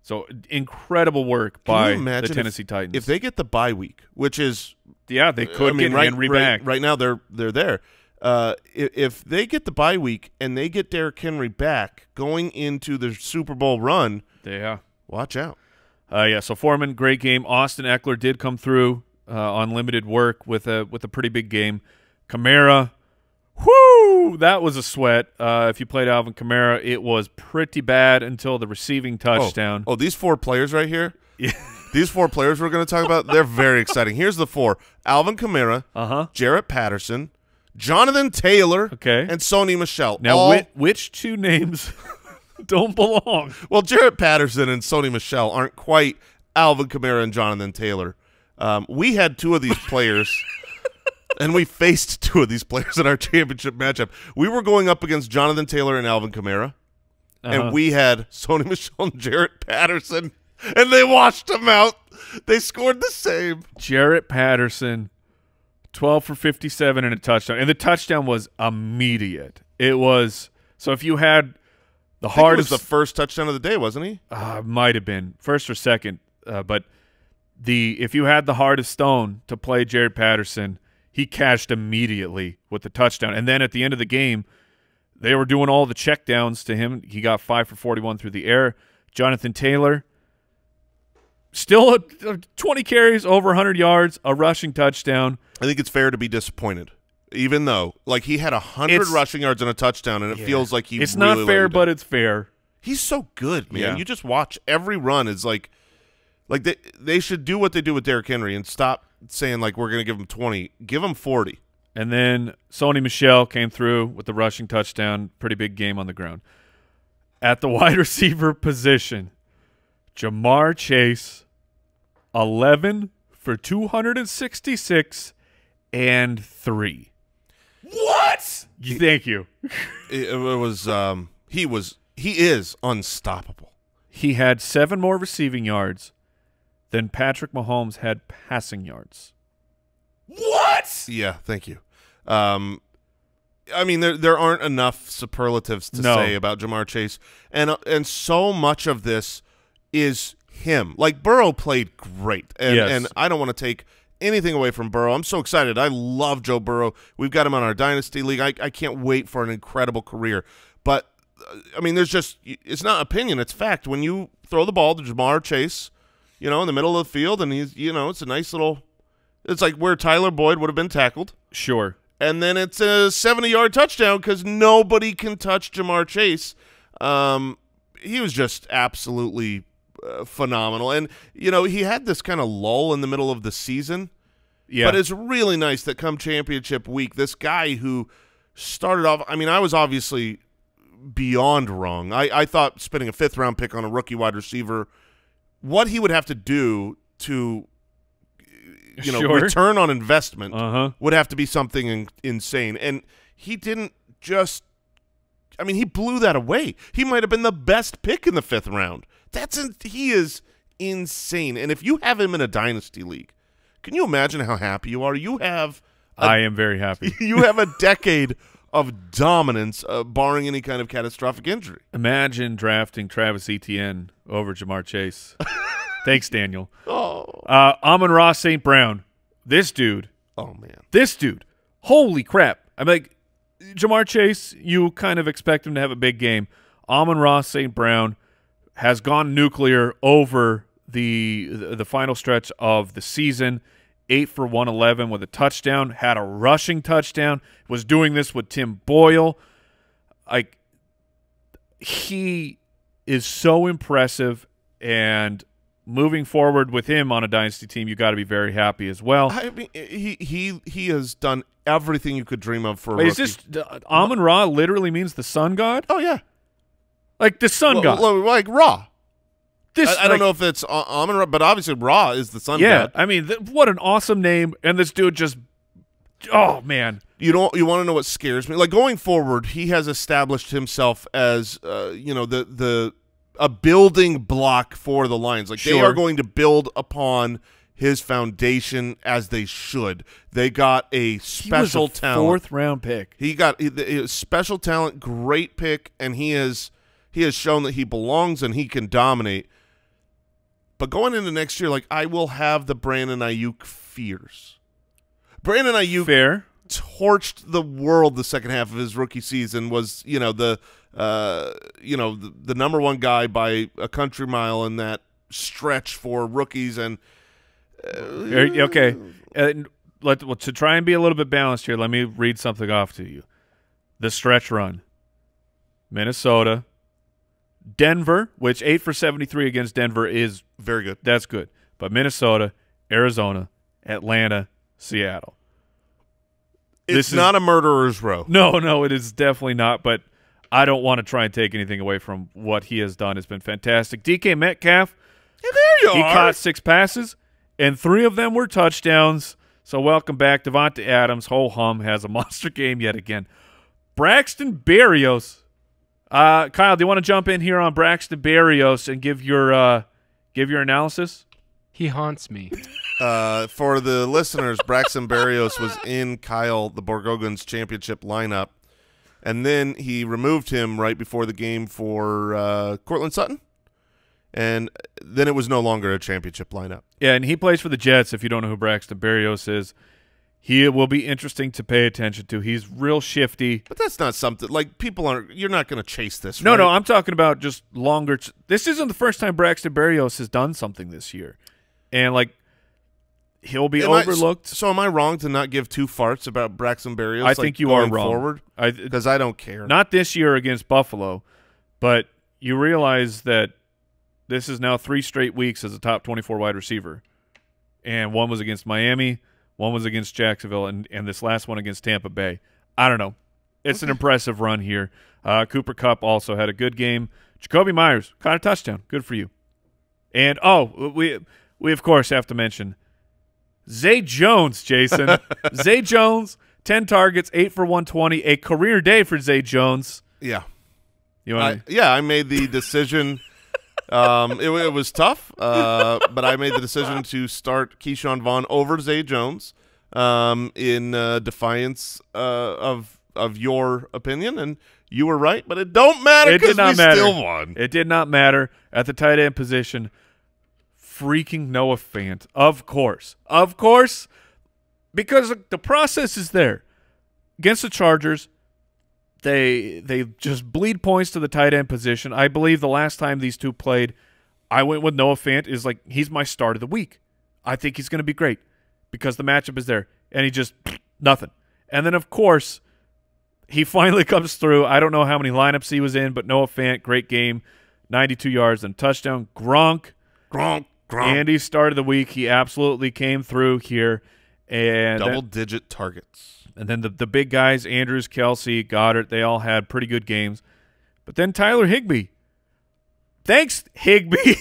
So incredible work by the Tennessee if, Titans. If they get the bye week, which is yeah, they could I mean, get right, Henry right, back right now. They're they're there. Uh, if they get the bye week and they get Derrick Henry back going into the Super Bowl run, yeah, watch out. Uh, yeah, so Foreman, great game. Austin Eckler did come through uh, on limited work with a with a pretty big game. Kamara, whoo, that was a sweat. Uh, if you played Alvin Kamara, it was pretty bad until the receiving touchdown. Oh, oh these four players right here? Yeah. These four players we're going to talk about, they're very exciting. Here's the four. Alvin Kamara, uh-huh. Jarrett Patterson, Jonathan Taylor, okay, and Sony Michel. Now, all... which, which two names don't belong? Well, Jarrett Patterson and Sony Michel aren't quite Alvin Kamara and Jonathan Taylor. Um, we had two of these players, and we faced two of these players in our championship matchup. We were going up against Jonathan Taylor and Alvin Kamara, uh-huh. and we had Sony Michel and Jarrett Patterson, and they washed them out. They scored the same. Jarrett Patterson. twelve for fifty-seven and a touchdown. And the touchdown was immediate. It was – so if you had the hardest – was the first touchdown of the day, wasn't he? Uh, might have been. First or second. Uh, but the if you had the heart of stone to play Jarrett Patterson, he cashed immediately with the touchdown. And then at the end of the game, they were doing all the check downs to him. He got five for forty-one through the air. Jonathan Taylor – still twenty carries, over one hundred yards, a rushing touchdown. I think it's fair to be disappointed, even though like he had one hundred it's, rushing yards and a touchdown, and it yeah. feels like he It's really not fair, but it. it's fair. He's so good, man. Yeah. You just watch every run is like like they they should do what they do with Derrick Henry and stop saying like we're going to give him twenty. Give him forty. And then Sony Michel came through with the rushing touchdown, pretty big game on the ground. At the wide receiver position, Jamar Chase, eleven for two hundred sixty-six and three. What? He, Thank you. it, it was um he was he is unstoppable. He had seven more receiving yards than Patrick Mahomes had passing yards. What? Yeah, thank you. Um I mean there there aren't enough superlatives to no. say about Jamar Chase, and uh, and so much of this is him. Like Burrow played great, and, yes. and I don't want to take anything away from Burrow. I'm so excited. I love Joe Burrow. We've got him on our Dynasty League. I, I can't wait for an incredible career. But, I mean, there's just – it's not opinion. It's fact. When you throw the ball to Jamar Chase, you know, in the middle of the field, and he's – you know, it's a nice little – it's like where Tyler Boyd would have been tackled. Sure. And then it's a seventy yard touchdown because nobody can touch Jamar Chase. Um, he was just absolutely – Uh, phenomenal. And you know, he had this kind of lull in the middle of the season Yeah. But it's really nice that come championship week, this guy who started off, I mean, I was obviously beyond wrong. I, I thought spending a fifth round pick on a rookie wide receiver, what he would have to do to, you know, sure. return on investment uh-huh. would have to be something in, insane. And he didn't just, I mean, he blew that away. He might have been the best pick in the fifth round. That's in, he is insane. And if you have him in a dynasty league, can you imagine how happy you are? You have a, I am very happy. You have a decade of dominance, uh, barring any kind of catastrophic injury. Imagine drafting Travis Etienne over Jamar Chase. Thanks, Daniel. Oh, uh, Amon-Ra Saint Brown. This dude. Oh, man. This dude. Holy crap. I'm like, Jamar Chase, you kind of expect him to have a big game. Amon-Ra Saint Brown has gone nuclear over the, the the final stretch of the season. eight for one eleven with a touchdown. Had a rushing touchdown. Was doing this with Tim Boyle. Like, he is so impressive, and moving forward with him on a dynasty team, you got to be very happy as well. I mean, he he he has done everything you could dream of for a Is rookie. This uh, Amon-Ra literally means the sun god? Oh yeah, like the sun well, god, well, like Ra. This I, I like, don't know if it's uh, Amon-Ra, but obviously Ra is the sun yeah, god. Yeah, I mean, th what an awesome name, and this dude just, oh man, you don't you want to know what scares me? Like going forward, he has established himself as uh, you know the the. a building block for the Lions. Like sure. they are going to build upon his foundation as they should. They got a special he was a talent. Fourth round pick. He got a special talent, great pick, and he has he has shown that he belongs and he can dominate. But going into next year, like I will have the Brandon Ayuk fears. Brandon Ayuk Fair. torched the world the second half of his rookie season, was, you know, the Uh, you know, the, the number one guy by a country mile in that stretch for rookies. And uh, okay, and let well, to try and be a little bit balanced here, let me read something off to you. The stretch run: Minnesota, Denver, which eight for seventy-three against Denver is very good. That's good. But Minnesota, Arizona, Atlanta, Seattle. It's this is, not a murderer's row. No, no, it is definitely not. But I don't want to try and take anything away from what he has done. It's been fantastic. D K Metcalf, yeah, there you he are. caught six passes, and three of them were touchdowns. So welcome back. Devonta Adams, ho-hum, has a monster game yet again. Braxton Berrios. Uh, Kyle, do you want to jump in here on Braxton Berrios and give your uh, give your analysis? He haunts me. Uh, for the listeners, Braxton Berrios was in Kyle, the Borgogun's championship lineup. And then he removed him right before the game for uh, Cortland Sutton. And then it was no longer a championship lineup. Yeah, and he plays for the Jets, if you don't know who Braxton Berrios is. He will be interesting to pay attention to. He's real shifty. But that's not something – like people aren't – you're not going to chase this. No, right? no, I'm talking about just longer – this isn't the first time Braxton Berrios has done something this year. And, like, he'll be am overlooked. I, so am I wrong to not give two farts about Braxton Berrios? I like, think you are wrong. Forward? Because I, I don't care. Not this year against Buffalo, but you realize that this is now three straight weeks as a top twenty-four wide receiver. And one was against Miami, one was against Jacksonville, and, and this last one against Tampa Bay. I don't know. It's okay. An impressive run here. Uh, Cooper Kupp also had a good game. Jakobi Meyers caught a touchdown. Good for you. And, oh, we, we of course, have to mention Zay Jones, Jason. Zay Jones, ten targets, eight for one twenty, a career day for Zay Jones. Yeah. You I, yeah, I made the decision. um, it, it was tough, uh, but I made the decision to start Keyshawn Vaughn over Zay Jones um, in uh, defiance uh, of of your opinion, and you were right, but it don't matter because we matter. still won. It did not matter at the tight end position. Freaking Noah Fant, of course, of course, because the process is there against the Chargers. They they just bleed points to the tight end position. I believe the last time these two played, I went with Noah Fant. Is like he's my start of the week. I think he's going to be great because the matchup is there, and he just nothing. And then of course he finally comes through. I don't know how many lineups he was in, but Noah Fant, great game, ninety-two yards and touchdown. Gronk, Gronk. Andy started the week. He absolutely came through here. And double-digit targets. And then the, the big guys, Andrews, Kelsey, Goddard, they all had pretty good games. But then Tyler Higbee. Thanks, Higbee.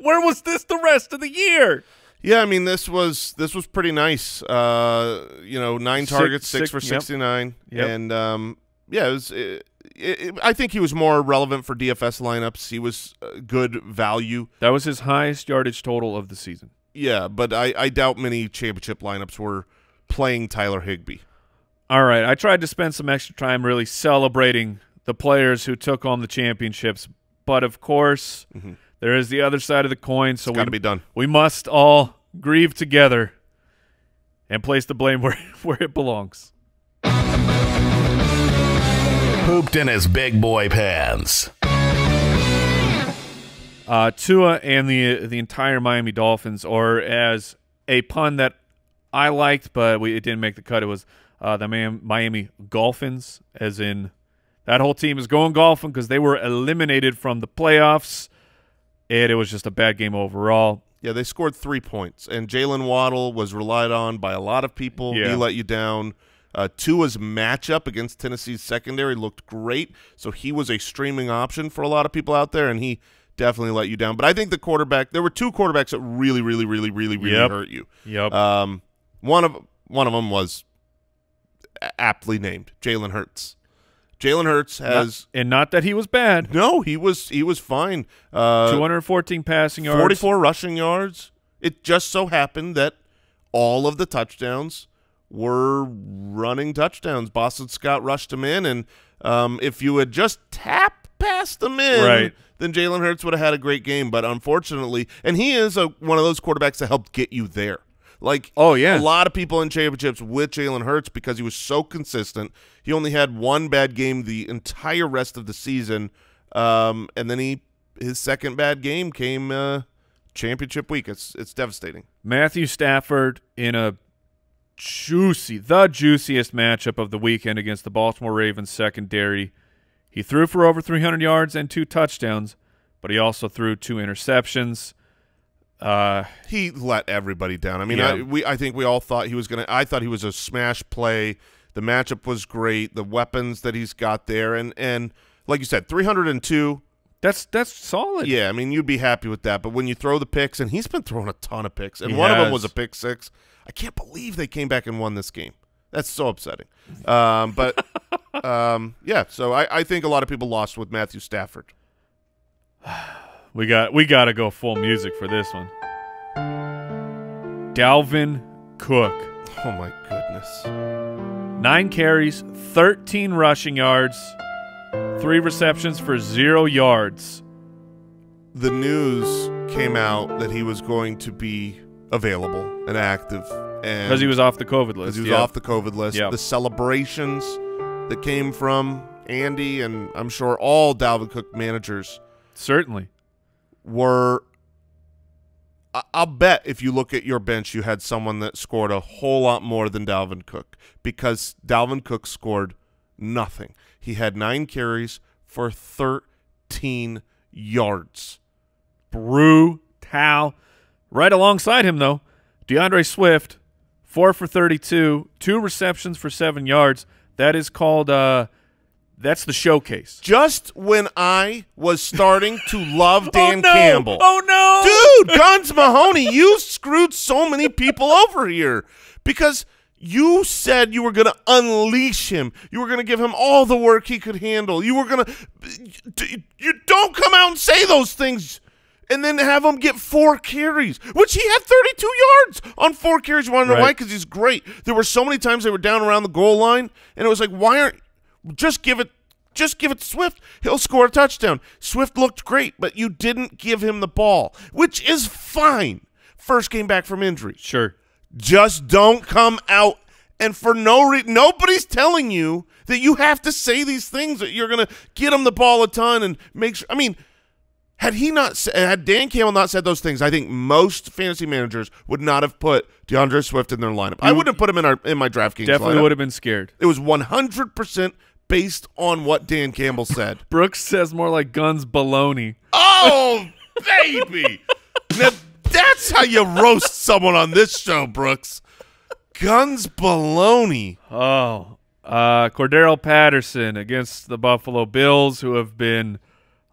Where was this the rest of the year? Yeah, I mean, this was this was pretty nice. Uh, you know, nine six, targets, six, six for yep. sixty-nine. Yep. And, um, yeah, it was, it, it, I think he was more relevant for D F S lineups. He was uh, good value. That was his highest yardage total of the season. Yeah, but I, I doubt many championship lineups were playing Tyler Higbee. All right. I tried to spend some extra time really celebrating the players who took on the championships, but of course mm-hmm. there is the other side of the coin. So it's gotta be done. We must all grieve together and place the blame where, where it belongs. Pooped in his big boy pants. Uh, Tua and the the entire Miami Dolphins, or as a pun that I liked, but we, it didn't make the cut. It was uh, the Miami Golfins, as in that whole team is going golfing because they were eliminated from the playoffs, and it was just a bad game overall. Yeah, they scored three points, and Jaylen Waddle was relied on by a lot of people. Yeah. He let you down. Uh, Tua's matchup against Tennessee's secondary looked great, so he was a streaming option for a lot of people out there, and he – definitely let you down. But I think the quarterback, there were two quarterbacks that really, really, really, really, really yep. hurt you. Yep. Um, one of one of them was aptly named Jalen Hurts. Jalen Hurts has, not, and not that he was bad. No, he was he was fine. Uh, two hundred fourteen passing yards, forty-four rushing yards. It just so happened that all of the touchdowns were running touchdowns. Boston Scott rushed him in, and um, if you had just tapped past him in. Right. Then Jalen Hurts would have had a great game, but unfortunately, and he is a, one of those quarterbacks that helped get you there. Like, oh yeah, a lot of people in championships with Jalen Hurts because he was so consistent. He only had one bad game the entire rest of the season, um, and then he his second bad game came uh, championship week. It's it's devastating. Matthew Stafford in a juicy, the juiciest matchup of the weekend against the Baltimore Ravens secondary. He threw for over three hundred yards and two touchdowns, but he also threw two interceptions. Uh, he let everybody down. I mean, yeah. I, we, I think we all thought he was going to – I thought he was a smash play. The matchup was great, the weapons that he's got there. And, and like you said, three hundred two. That's that's solid. Yeah, I mean, you'd be happy with that. But when you throw the picks, and he's been throwing a ton of picks, and he one has. of them was a pick six. I can't believe they came back and won this game. That's so upsetting. Um, but, um, yeah, so I, I think a lot of people lost with Matthew Stafford. We got we got to go full music for this one. Dalvin Cook. Oh, my goodness. Nine carries, thirteen rushing yards, three receptions for zero yards. The news came out that he was going to be available and active. Because he was off the COVID list. Because he was yep. off the COVID list. Yep. The celebrations that came from Andy and I'm sure all Dalvin Cook managers certainly were. I I'll bet if you look at your bench, you had someone that scored a whole lot more than Dalvin Cook because Dalvin Cook scored nothing. He had nine carries for thirteen yards. Brutal. Right alongside him, though, DeAndre Swift. Four for thirty-two, two receptions for seven yards. That is called uh, – that's the showcase. Just when I was starting to love Dan oh, no. Campbell. Oh, no. Dude, Guns Mahoney, you screwed so many people over here because you said you were going to unleash him. You were going to give him all the work he could handle. You were going to – you don't come out and say those things. And then have him get four carries, which he had thirty-two yards on four carries. You want to know why? Because he's great. There were so many times they were down around the goal line, and it was like, why aren't just give it, just give it to Swift? He'll score a touchdown. Swift looked great, but you didn't give him the ball, which is fine. First game back from injury, sure. Just don't come out, and for no reason, nobody's telling you that you have to say these things that you're going to get him the ball a ton and make sure. I mean. Had he not, had Dan Campbell not said those things, I think most fantasy managers would not have put DeAndre Swift in their lineup. I wouldn't have put him in our in my DraftKings lineup. Definitely would have been scared. It was one hundred percent based on what Dan Campbell said. Brooks says more like Guns baloney. Oh, baby! Now, that's how you roast someone on this show, Brooks. guns baloney. Oh, uh, Cordarrelle Patterson against the Buffalo Bills, who have been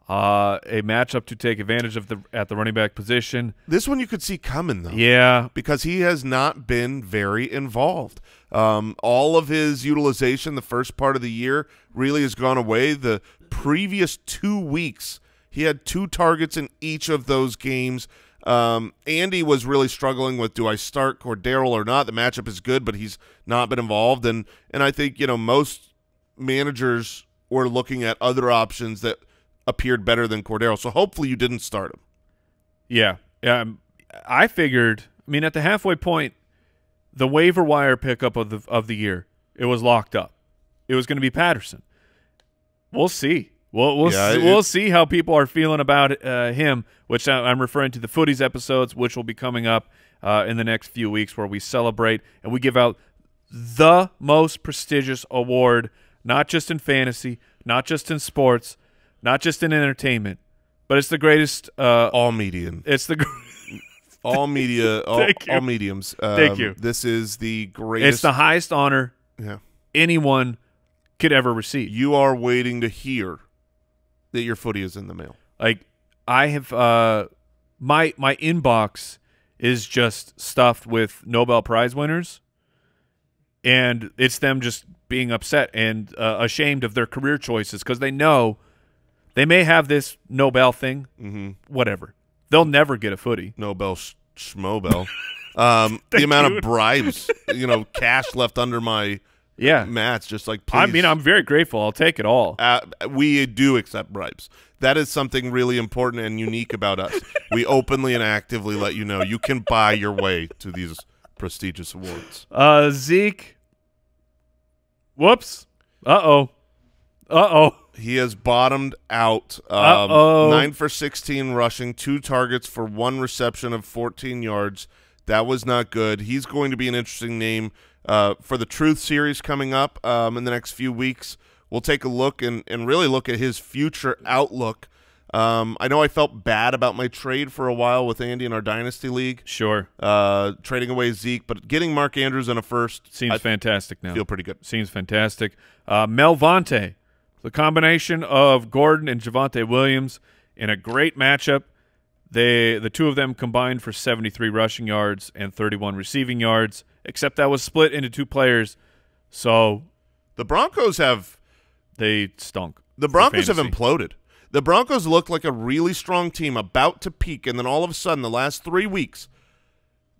uh, a matchup to take advantage of the at the running back position. This one you could see coming, though. Yeah, because he has not been very involved. Um, all of his utilization the first part of the year really has gone away. The previous two weeks, he had two targets in each of those games. Um, Andy was really struggling with, do I start Cordarrelle or not? The matchup is good, but he's not been involved. And, and I think, you know, most managers were looking at other options that appeared better than Cordarrelle. So hopefully you didn't start him. Yeah. Um, I figured, I mean, at the halfway point, the waiver wire pickup of the, of the year, it was locked up. It was going to be Patterson. We'll see. We'll we'll, yeah, see, we'll see how people are feeling about uh, him, which I'm referring to the Footies episodes, which will be coming up uh, in the next few weeks, where we celebrate and we give out the most prestigious award, not just in fantasy, not just in sports, not just in entertainment, but it's the greatest uh, all medium. It's the all media, all, all mediums. Um, Thank you. This is the greatest. It's the highest honor yeah. anyone could ever receive. You are waiting to hear that your footy is in the mail. Like, I have uh my my inbox is just stuffed with Nobel Prize winners, and it's them just being upset and uh, ashamed of their career choices because they know they may have this Nobel thing, mm-hmm. whatever. They'll never get a footy. Nobel Schmobel. um, the amount you. of bribes, you know, cash left under my. Yeah, Matt's just like, please. I mean, I'm very grateful. I'll take it all. Uh, we do accept bribes. That is something really important and unique about us. We openly and actively let you know you can buy your way to these prestigious awards. Uh, Zeke. Whoops. Uh-oh. Uh-oh. He has bottomed out. Um, Uh-oh. nine for sixteen rushing, two targets for one reception of fourteen yards. That was not good. He's going to be an interesting name Uh, for the Truth series coming up um, in the next few weeks. We'll take a look and, and really look at his future outlook. Um, I know I felt bad about my trade for a while with Andy in our Dynasty League. Sure. Uh, trading away Zeke, but getting Mark Andrews in a first. Seems I fantastic now. Feel pretty good. Seems fantastic. Uh, Melvonte, the combination of Gordon and Javonte Williams in a great matchup. They, the two of them combined for seventy-three rushing yards and thirty-one receiving yards, except that was split into two players. So the Broncos have – They stunk. The Broncos have imploded. The Broncos looked like a really strong team about to peak, and then all of a sudden the last three weeks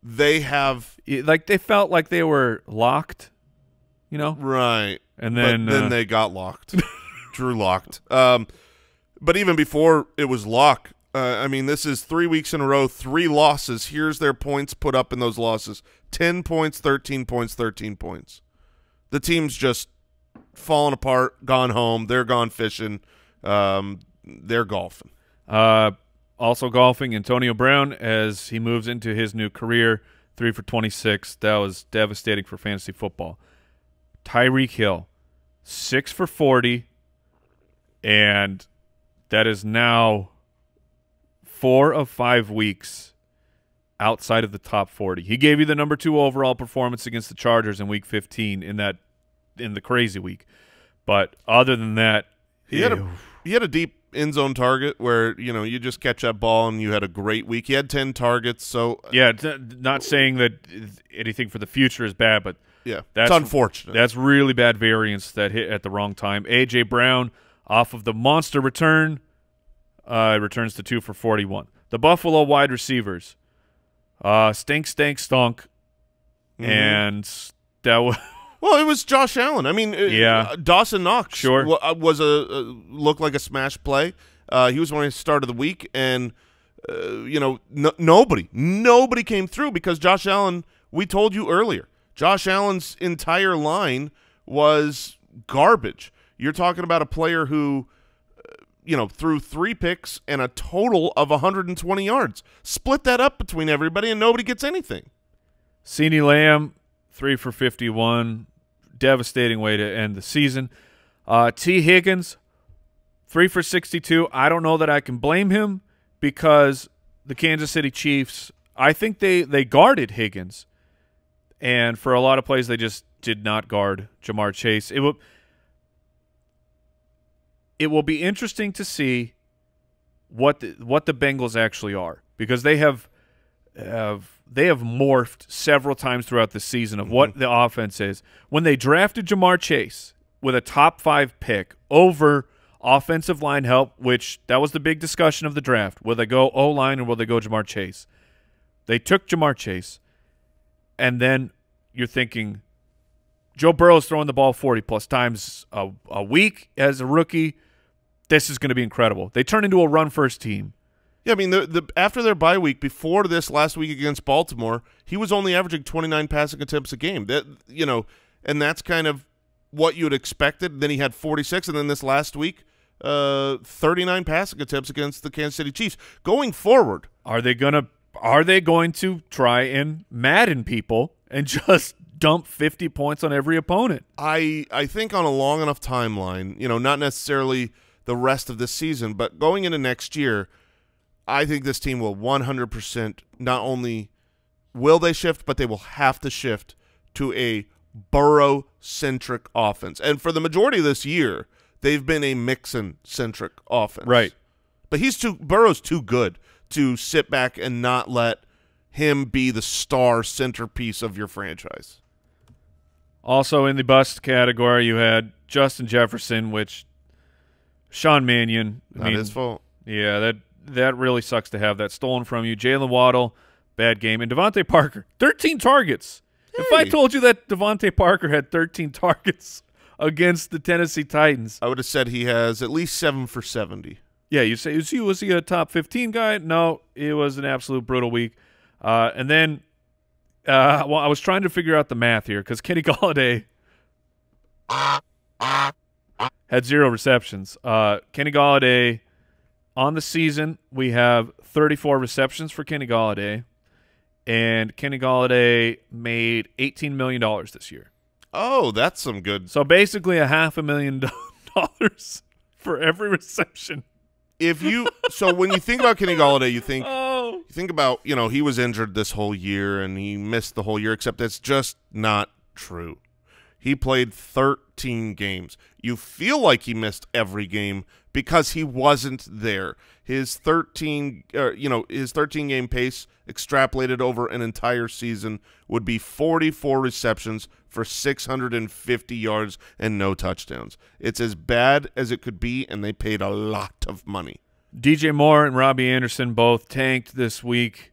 they have – Like they felt like they were locked, you know? Right. And then, but then uh, they got locked. Drew locked. Um, but even before it was locked, Uh, I mean, this is three weeks in a row, three losses. Here's their points put up in those losses. ten points, thirteen points, thirteen points. The team's just fallen apart, gone home. They're gone fishing. Um, they're golfing. Uh, also golfing, Antonio Brown, as he moves into his new career, three for twenty-six. That was devastating for fantasy football. Tyreek Hill, six for forty, and that is now – Four of five weeks outside of the top forty. He gave you the number two overall performance against the Chargers in Week fifteen in that in the crazy week. But other than that, he ew. had a he had a deep end zone target where you know you just catch that ball and you had a great week. He had ten targets, so yeah. Not saying that anything for the future is bad, but yeah, that's it's unfortunate. That's really bad variance that hit at the wrong time. A J Brown off of the monster return. Uh, returns to two for forty-one. The Buffalo wide receivers, uh, stink, stink, stunk, mm-hmm. and that was well. It was Josh Allen. I mean, yeah, uh, Dawson Knox sure was a, a looked like a smash play. Uh, he was one of the start of the week, and uh, you know, no, nobody, nobody came through because Josh Allen. We told you earlier, Josh Allen's entire line was garbage. You're talking about a player who. You know, threw three picks and a total of one hundred twenty yards. Split that up between everybody, and nobody gets anything. CeeDee Lamb, three for fifty-one. Devastating way to end the season. Uh, T. Higgins, three for sixty-two. I don't know that I can blame him because the Kansas City Chiefs, I think they, they guarded Higgins. And for a lot of plays, they just did not guard Jamar Chase. It will, it will be interesting to see what the, what the Bengals actually are, because they have have they have morphed several times throughout the season of mm-hmm. what the offense is. When they drafted Jamar Chase with a top five pick over offensive line help, which that was the big discussion of the draft, will they go O-line or will they go Jamar Chase? They took Jamar Chase, and then you're thinking Joe Burrow is throwing the ball forty plus times a, a week as a rookie. This is going to be incredible. They turn into a run-first team. Yeah, I mean, the, the after their bye week, before this last week against Baltimore, he was only averaging twenty-nine passing attempts a game. That you know, and that's kind of what you had expected. Then he had forty-six, and then this last week, uh, thirty-nine passing attempts against the Kansas City Chiefs. Going forward, are they gonna are they going to try and madden people and just dump fifty points on every opponent? I I think on a long enough timeline, you know, not necessarily the rest of this season, but going into next year, I think this team will one hundred percent, not only will they shift, but they will have to shift to a Burrow-centric offense. And for the majority of this year, they've been a Mixon-centric offense. Right. But he's too Burrow's too good to sit back and not let him be the star centerpiece of your franchise. Also in the bust category, you had Justin Jefferson, which Sean Mannion. Not I mean, his fault. Yeah, that – that really sucks to have that stolen from you. Jalen Waddle, bad game. And Devontae Parker, thirteen targets. Hey. If I told you that Devontae Parker had thirteen targets against the Tennessee Titans, I would have said he has at least seven for seventy. Yeah, you say, was he, was he a top fifteen guy? No, it was an absolute brutal week. Uh, and then uh, well, I was trying to figure out the math here because Kenny Golladay had zero receptions. Uh, Kenny Golladay... On the season, we have thirty-four receptions for Kenny Golladay, and Kenny Golladay made eighteen million dollars this year. Oh, that's some good. So basically a half a million dollars for every reception. If you so when you think about Kenny Golladay, you think oh. you think about, you know, he was injured this whole year and he missed the whole year, except that's just not true. He played thirteen games. You feel like he missed every game because he wasn't there. His thirteen, uh, you know, his thirteen game pace extrapolated over an entire season would be forty-four receptions for six hundred fifty yards and no touchdowns. It's as bad as it could be, and they paid a lot of money. D J Moore and Robbie Anderson both tanked this week.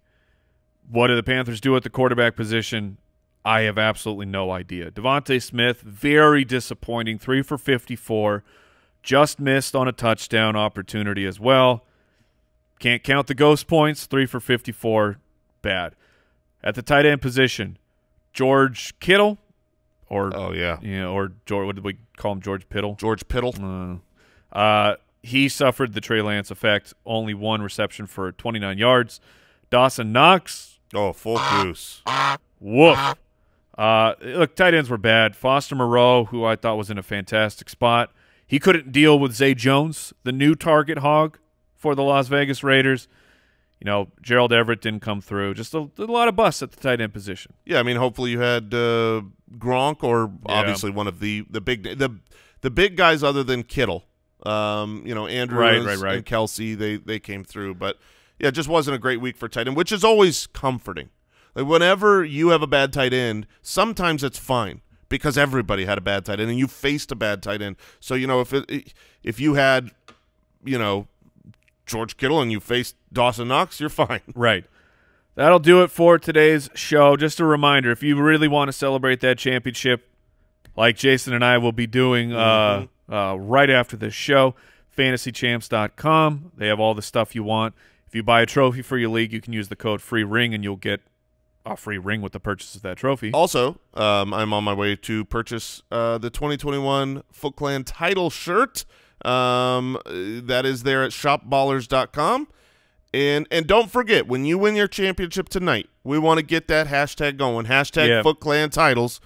What do the Panthers do at the quarterback position? I have absolutely no idea. Devontae Smith, very disappointing, three for fifty-four. Just missed on a touchdown opportunity as well. Can't count the ghost points, three for fifty-four, bad. At the tight end position, George Kittle, or oh yeah, yeah, you know, or George, what did we call him, George Piddle? George Piddle. Uh, uh, he suffered the Trey Lance effect, only one reception for twenty-nine yards. Dawson Knox. Oh, full goose. Woof. Uh, look, tight ends were bad. Foster Moreau, who I thought was in a fantastic spot, he couldn't deal with Zay Jones, the new target hog for the Las Vegas Raiders. You know, Gerald Everett didn't come through. Just a, a lot of busts at the tight end position. Yeah, I mean, hopefully you had uh, Gronk or yeah. obviously one of the the big the the big guys other than Kittle. Um, you know, Andrews right, right, right. and Kelsey, they they came through, but yeah, it just wasn't a great week for tight end, which is always comforting. Like whenever you have a bad tight end, sometimes it's fine because everybody had a bad tight end and you faced a bad tight end. So, you know, if it, if you had, you know, George Kittle and you faced Dawson Knox, you're fine. Right. That'll do it for today's show. Just a reminder, if you really want to celebrate that championship, like Jason and I will be doing mm-hmm. uh, uh, right after this show, fantasy champs dot com. They have all the stuff you want. If you buy a trophy for your league, you can use the code FREERING and you'll get a free ring with the purchase of that trophy. Also, um, I'm on my way to purchase uh, the twenty twenty-one Foot Clan title shirt. Um, that is there at shop ballers dot com. And and don't forget, when you win your championship tonight, we want to get that hashtag going. Hashtag yeah. Foot Clan titles.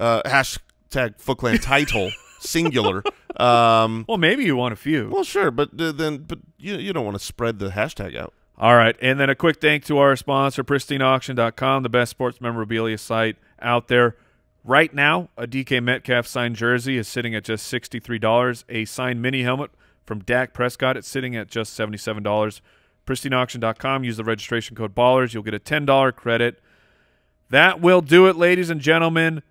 Uh, hashtag Foot Clan title. Singular. Um, well, maybe you want a few. Well, sure, but uh, then but you, you don't want to spread the hashtag out. All right, and then a quick thank to our sponsor, pristine auction dot com, the best sports memorabilia site out there. Right now, a D K Metcalf signed jersey is sitting at just sixty-three dollars. A signed mini helmet from Dak Prescott, it's sitting at just seventy-seven dollars. pristine auction dot com, use the registration code BALLERS. You'll get a ten dollar credit. That will do it, ladies and gentlemen.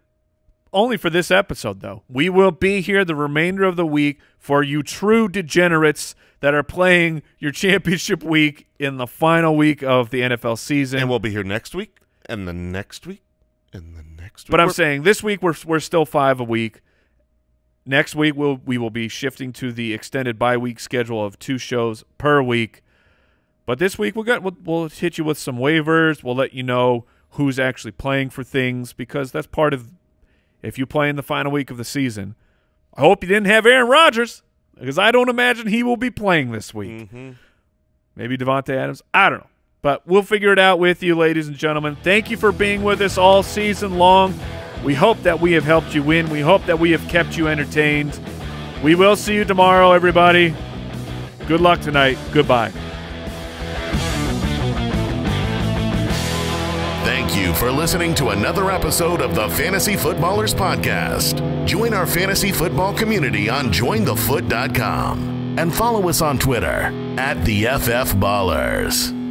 Only for this episode, though. We will be here the remainder of the week for you true degenerates that are playing your championship week in the final week of the N F L season. And we'll be here next week, and the next week, and the next week. But I'm we're saying this week we're, we're still five a week. Next week we'll, we will be shifting to the extended bye-week schedule of two shows per week. But this week we'll, get, we'll, we'll hit you with some waivers. We'll let you know who's actually playing for things because that's part of – if you play in the final week of the season, I hope you didn't have Aaron Rodgers because I don't imagine he will be playing this week. Mm-hmm. Maybe Devontae Adams. I don't know. But we'll figure it out with you, ladies and gentlemen. Thank you for being with us all season long. We hope that we have helped you win. We hope that we have kept you entertained. We will see you tomorrow, everybody. Good luck tonight. Goodbye. Thank you for listening to another episode of the Fantasy Footballers Podcast. Join our fantasy football community on join the foot dot com and follow us on Twitter at the F F Ballers.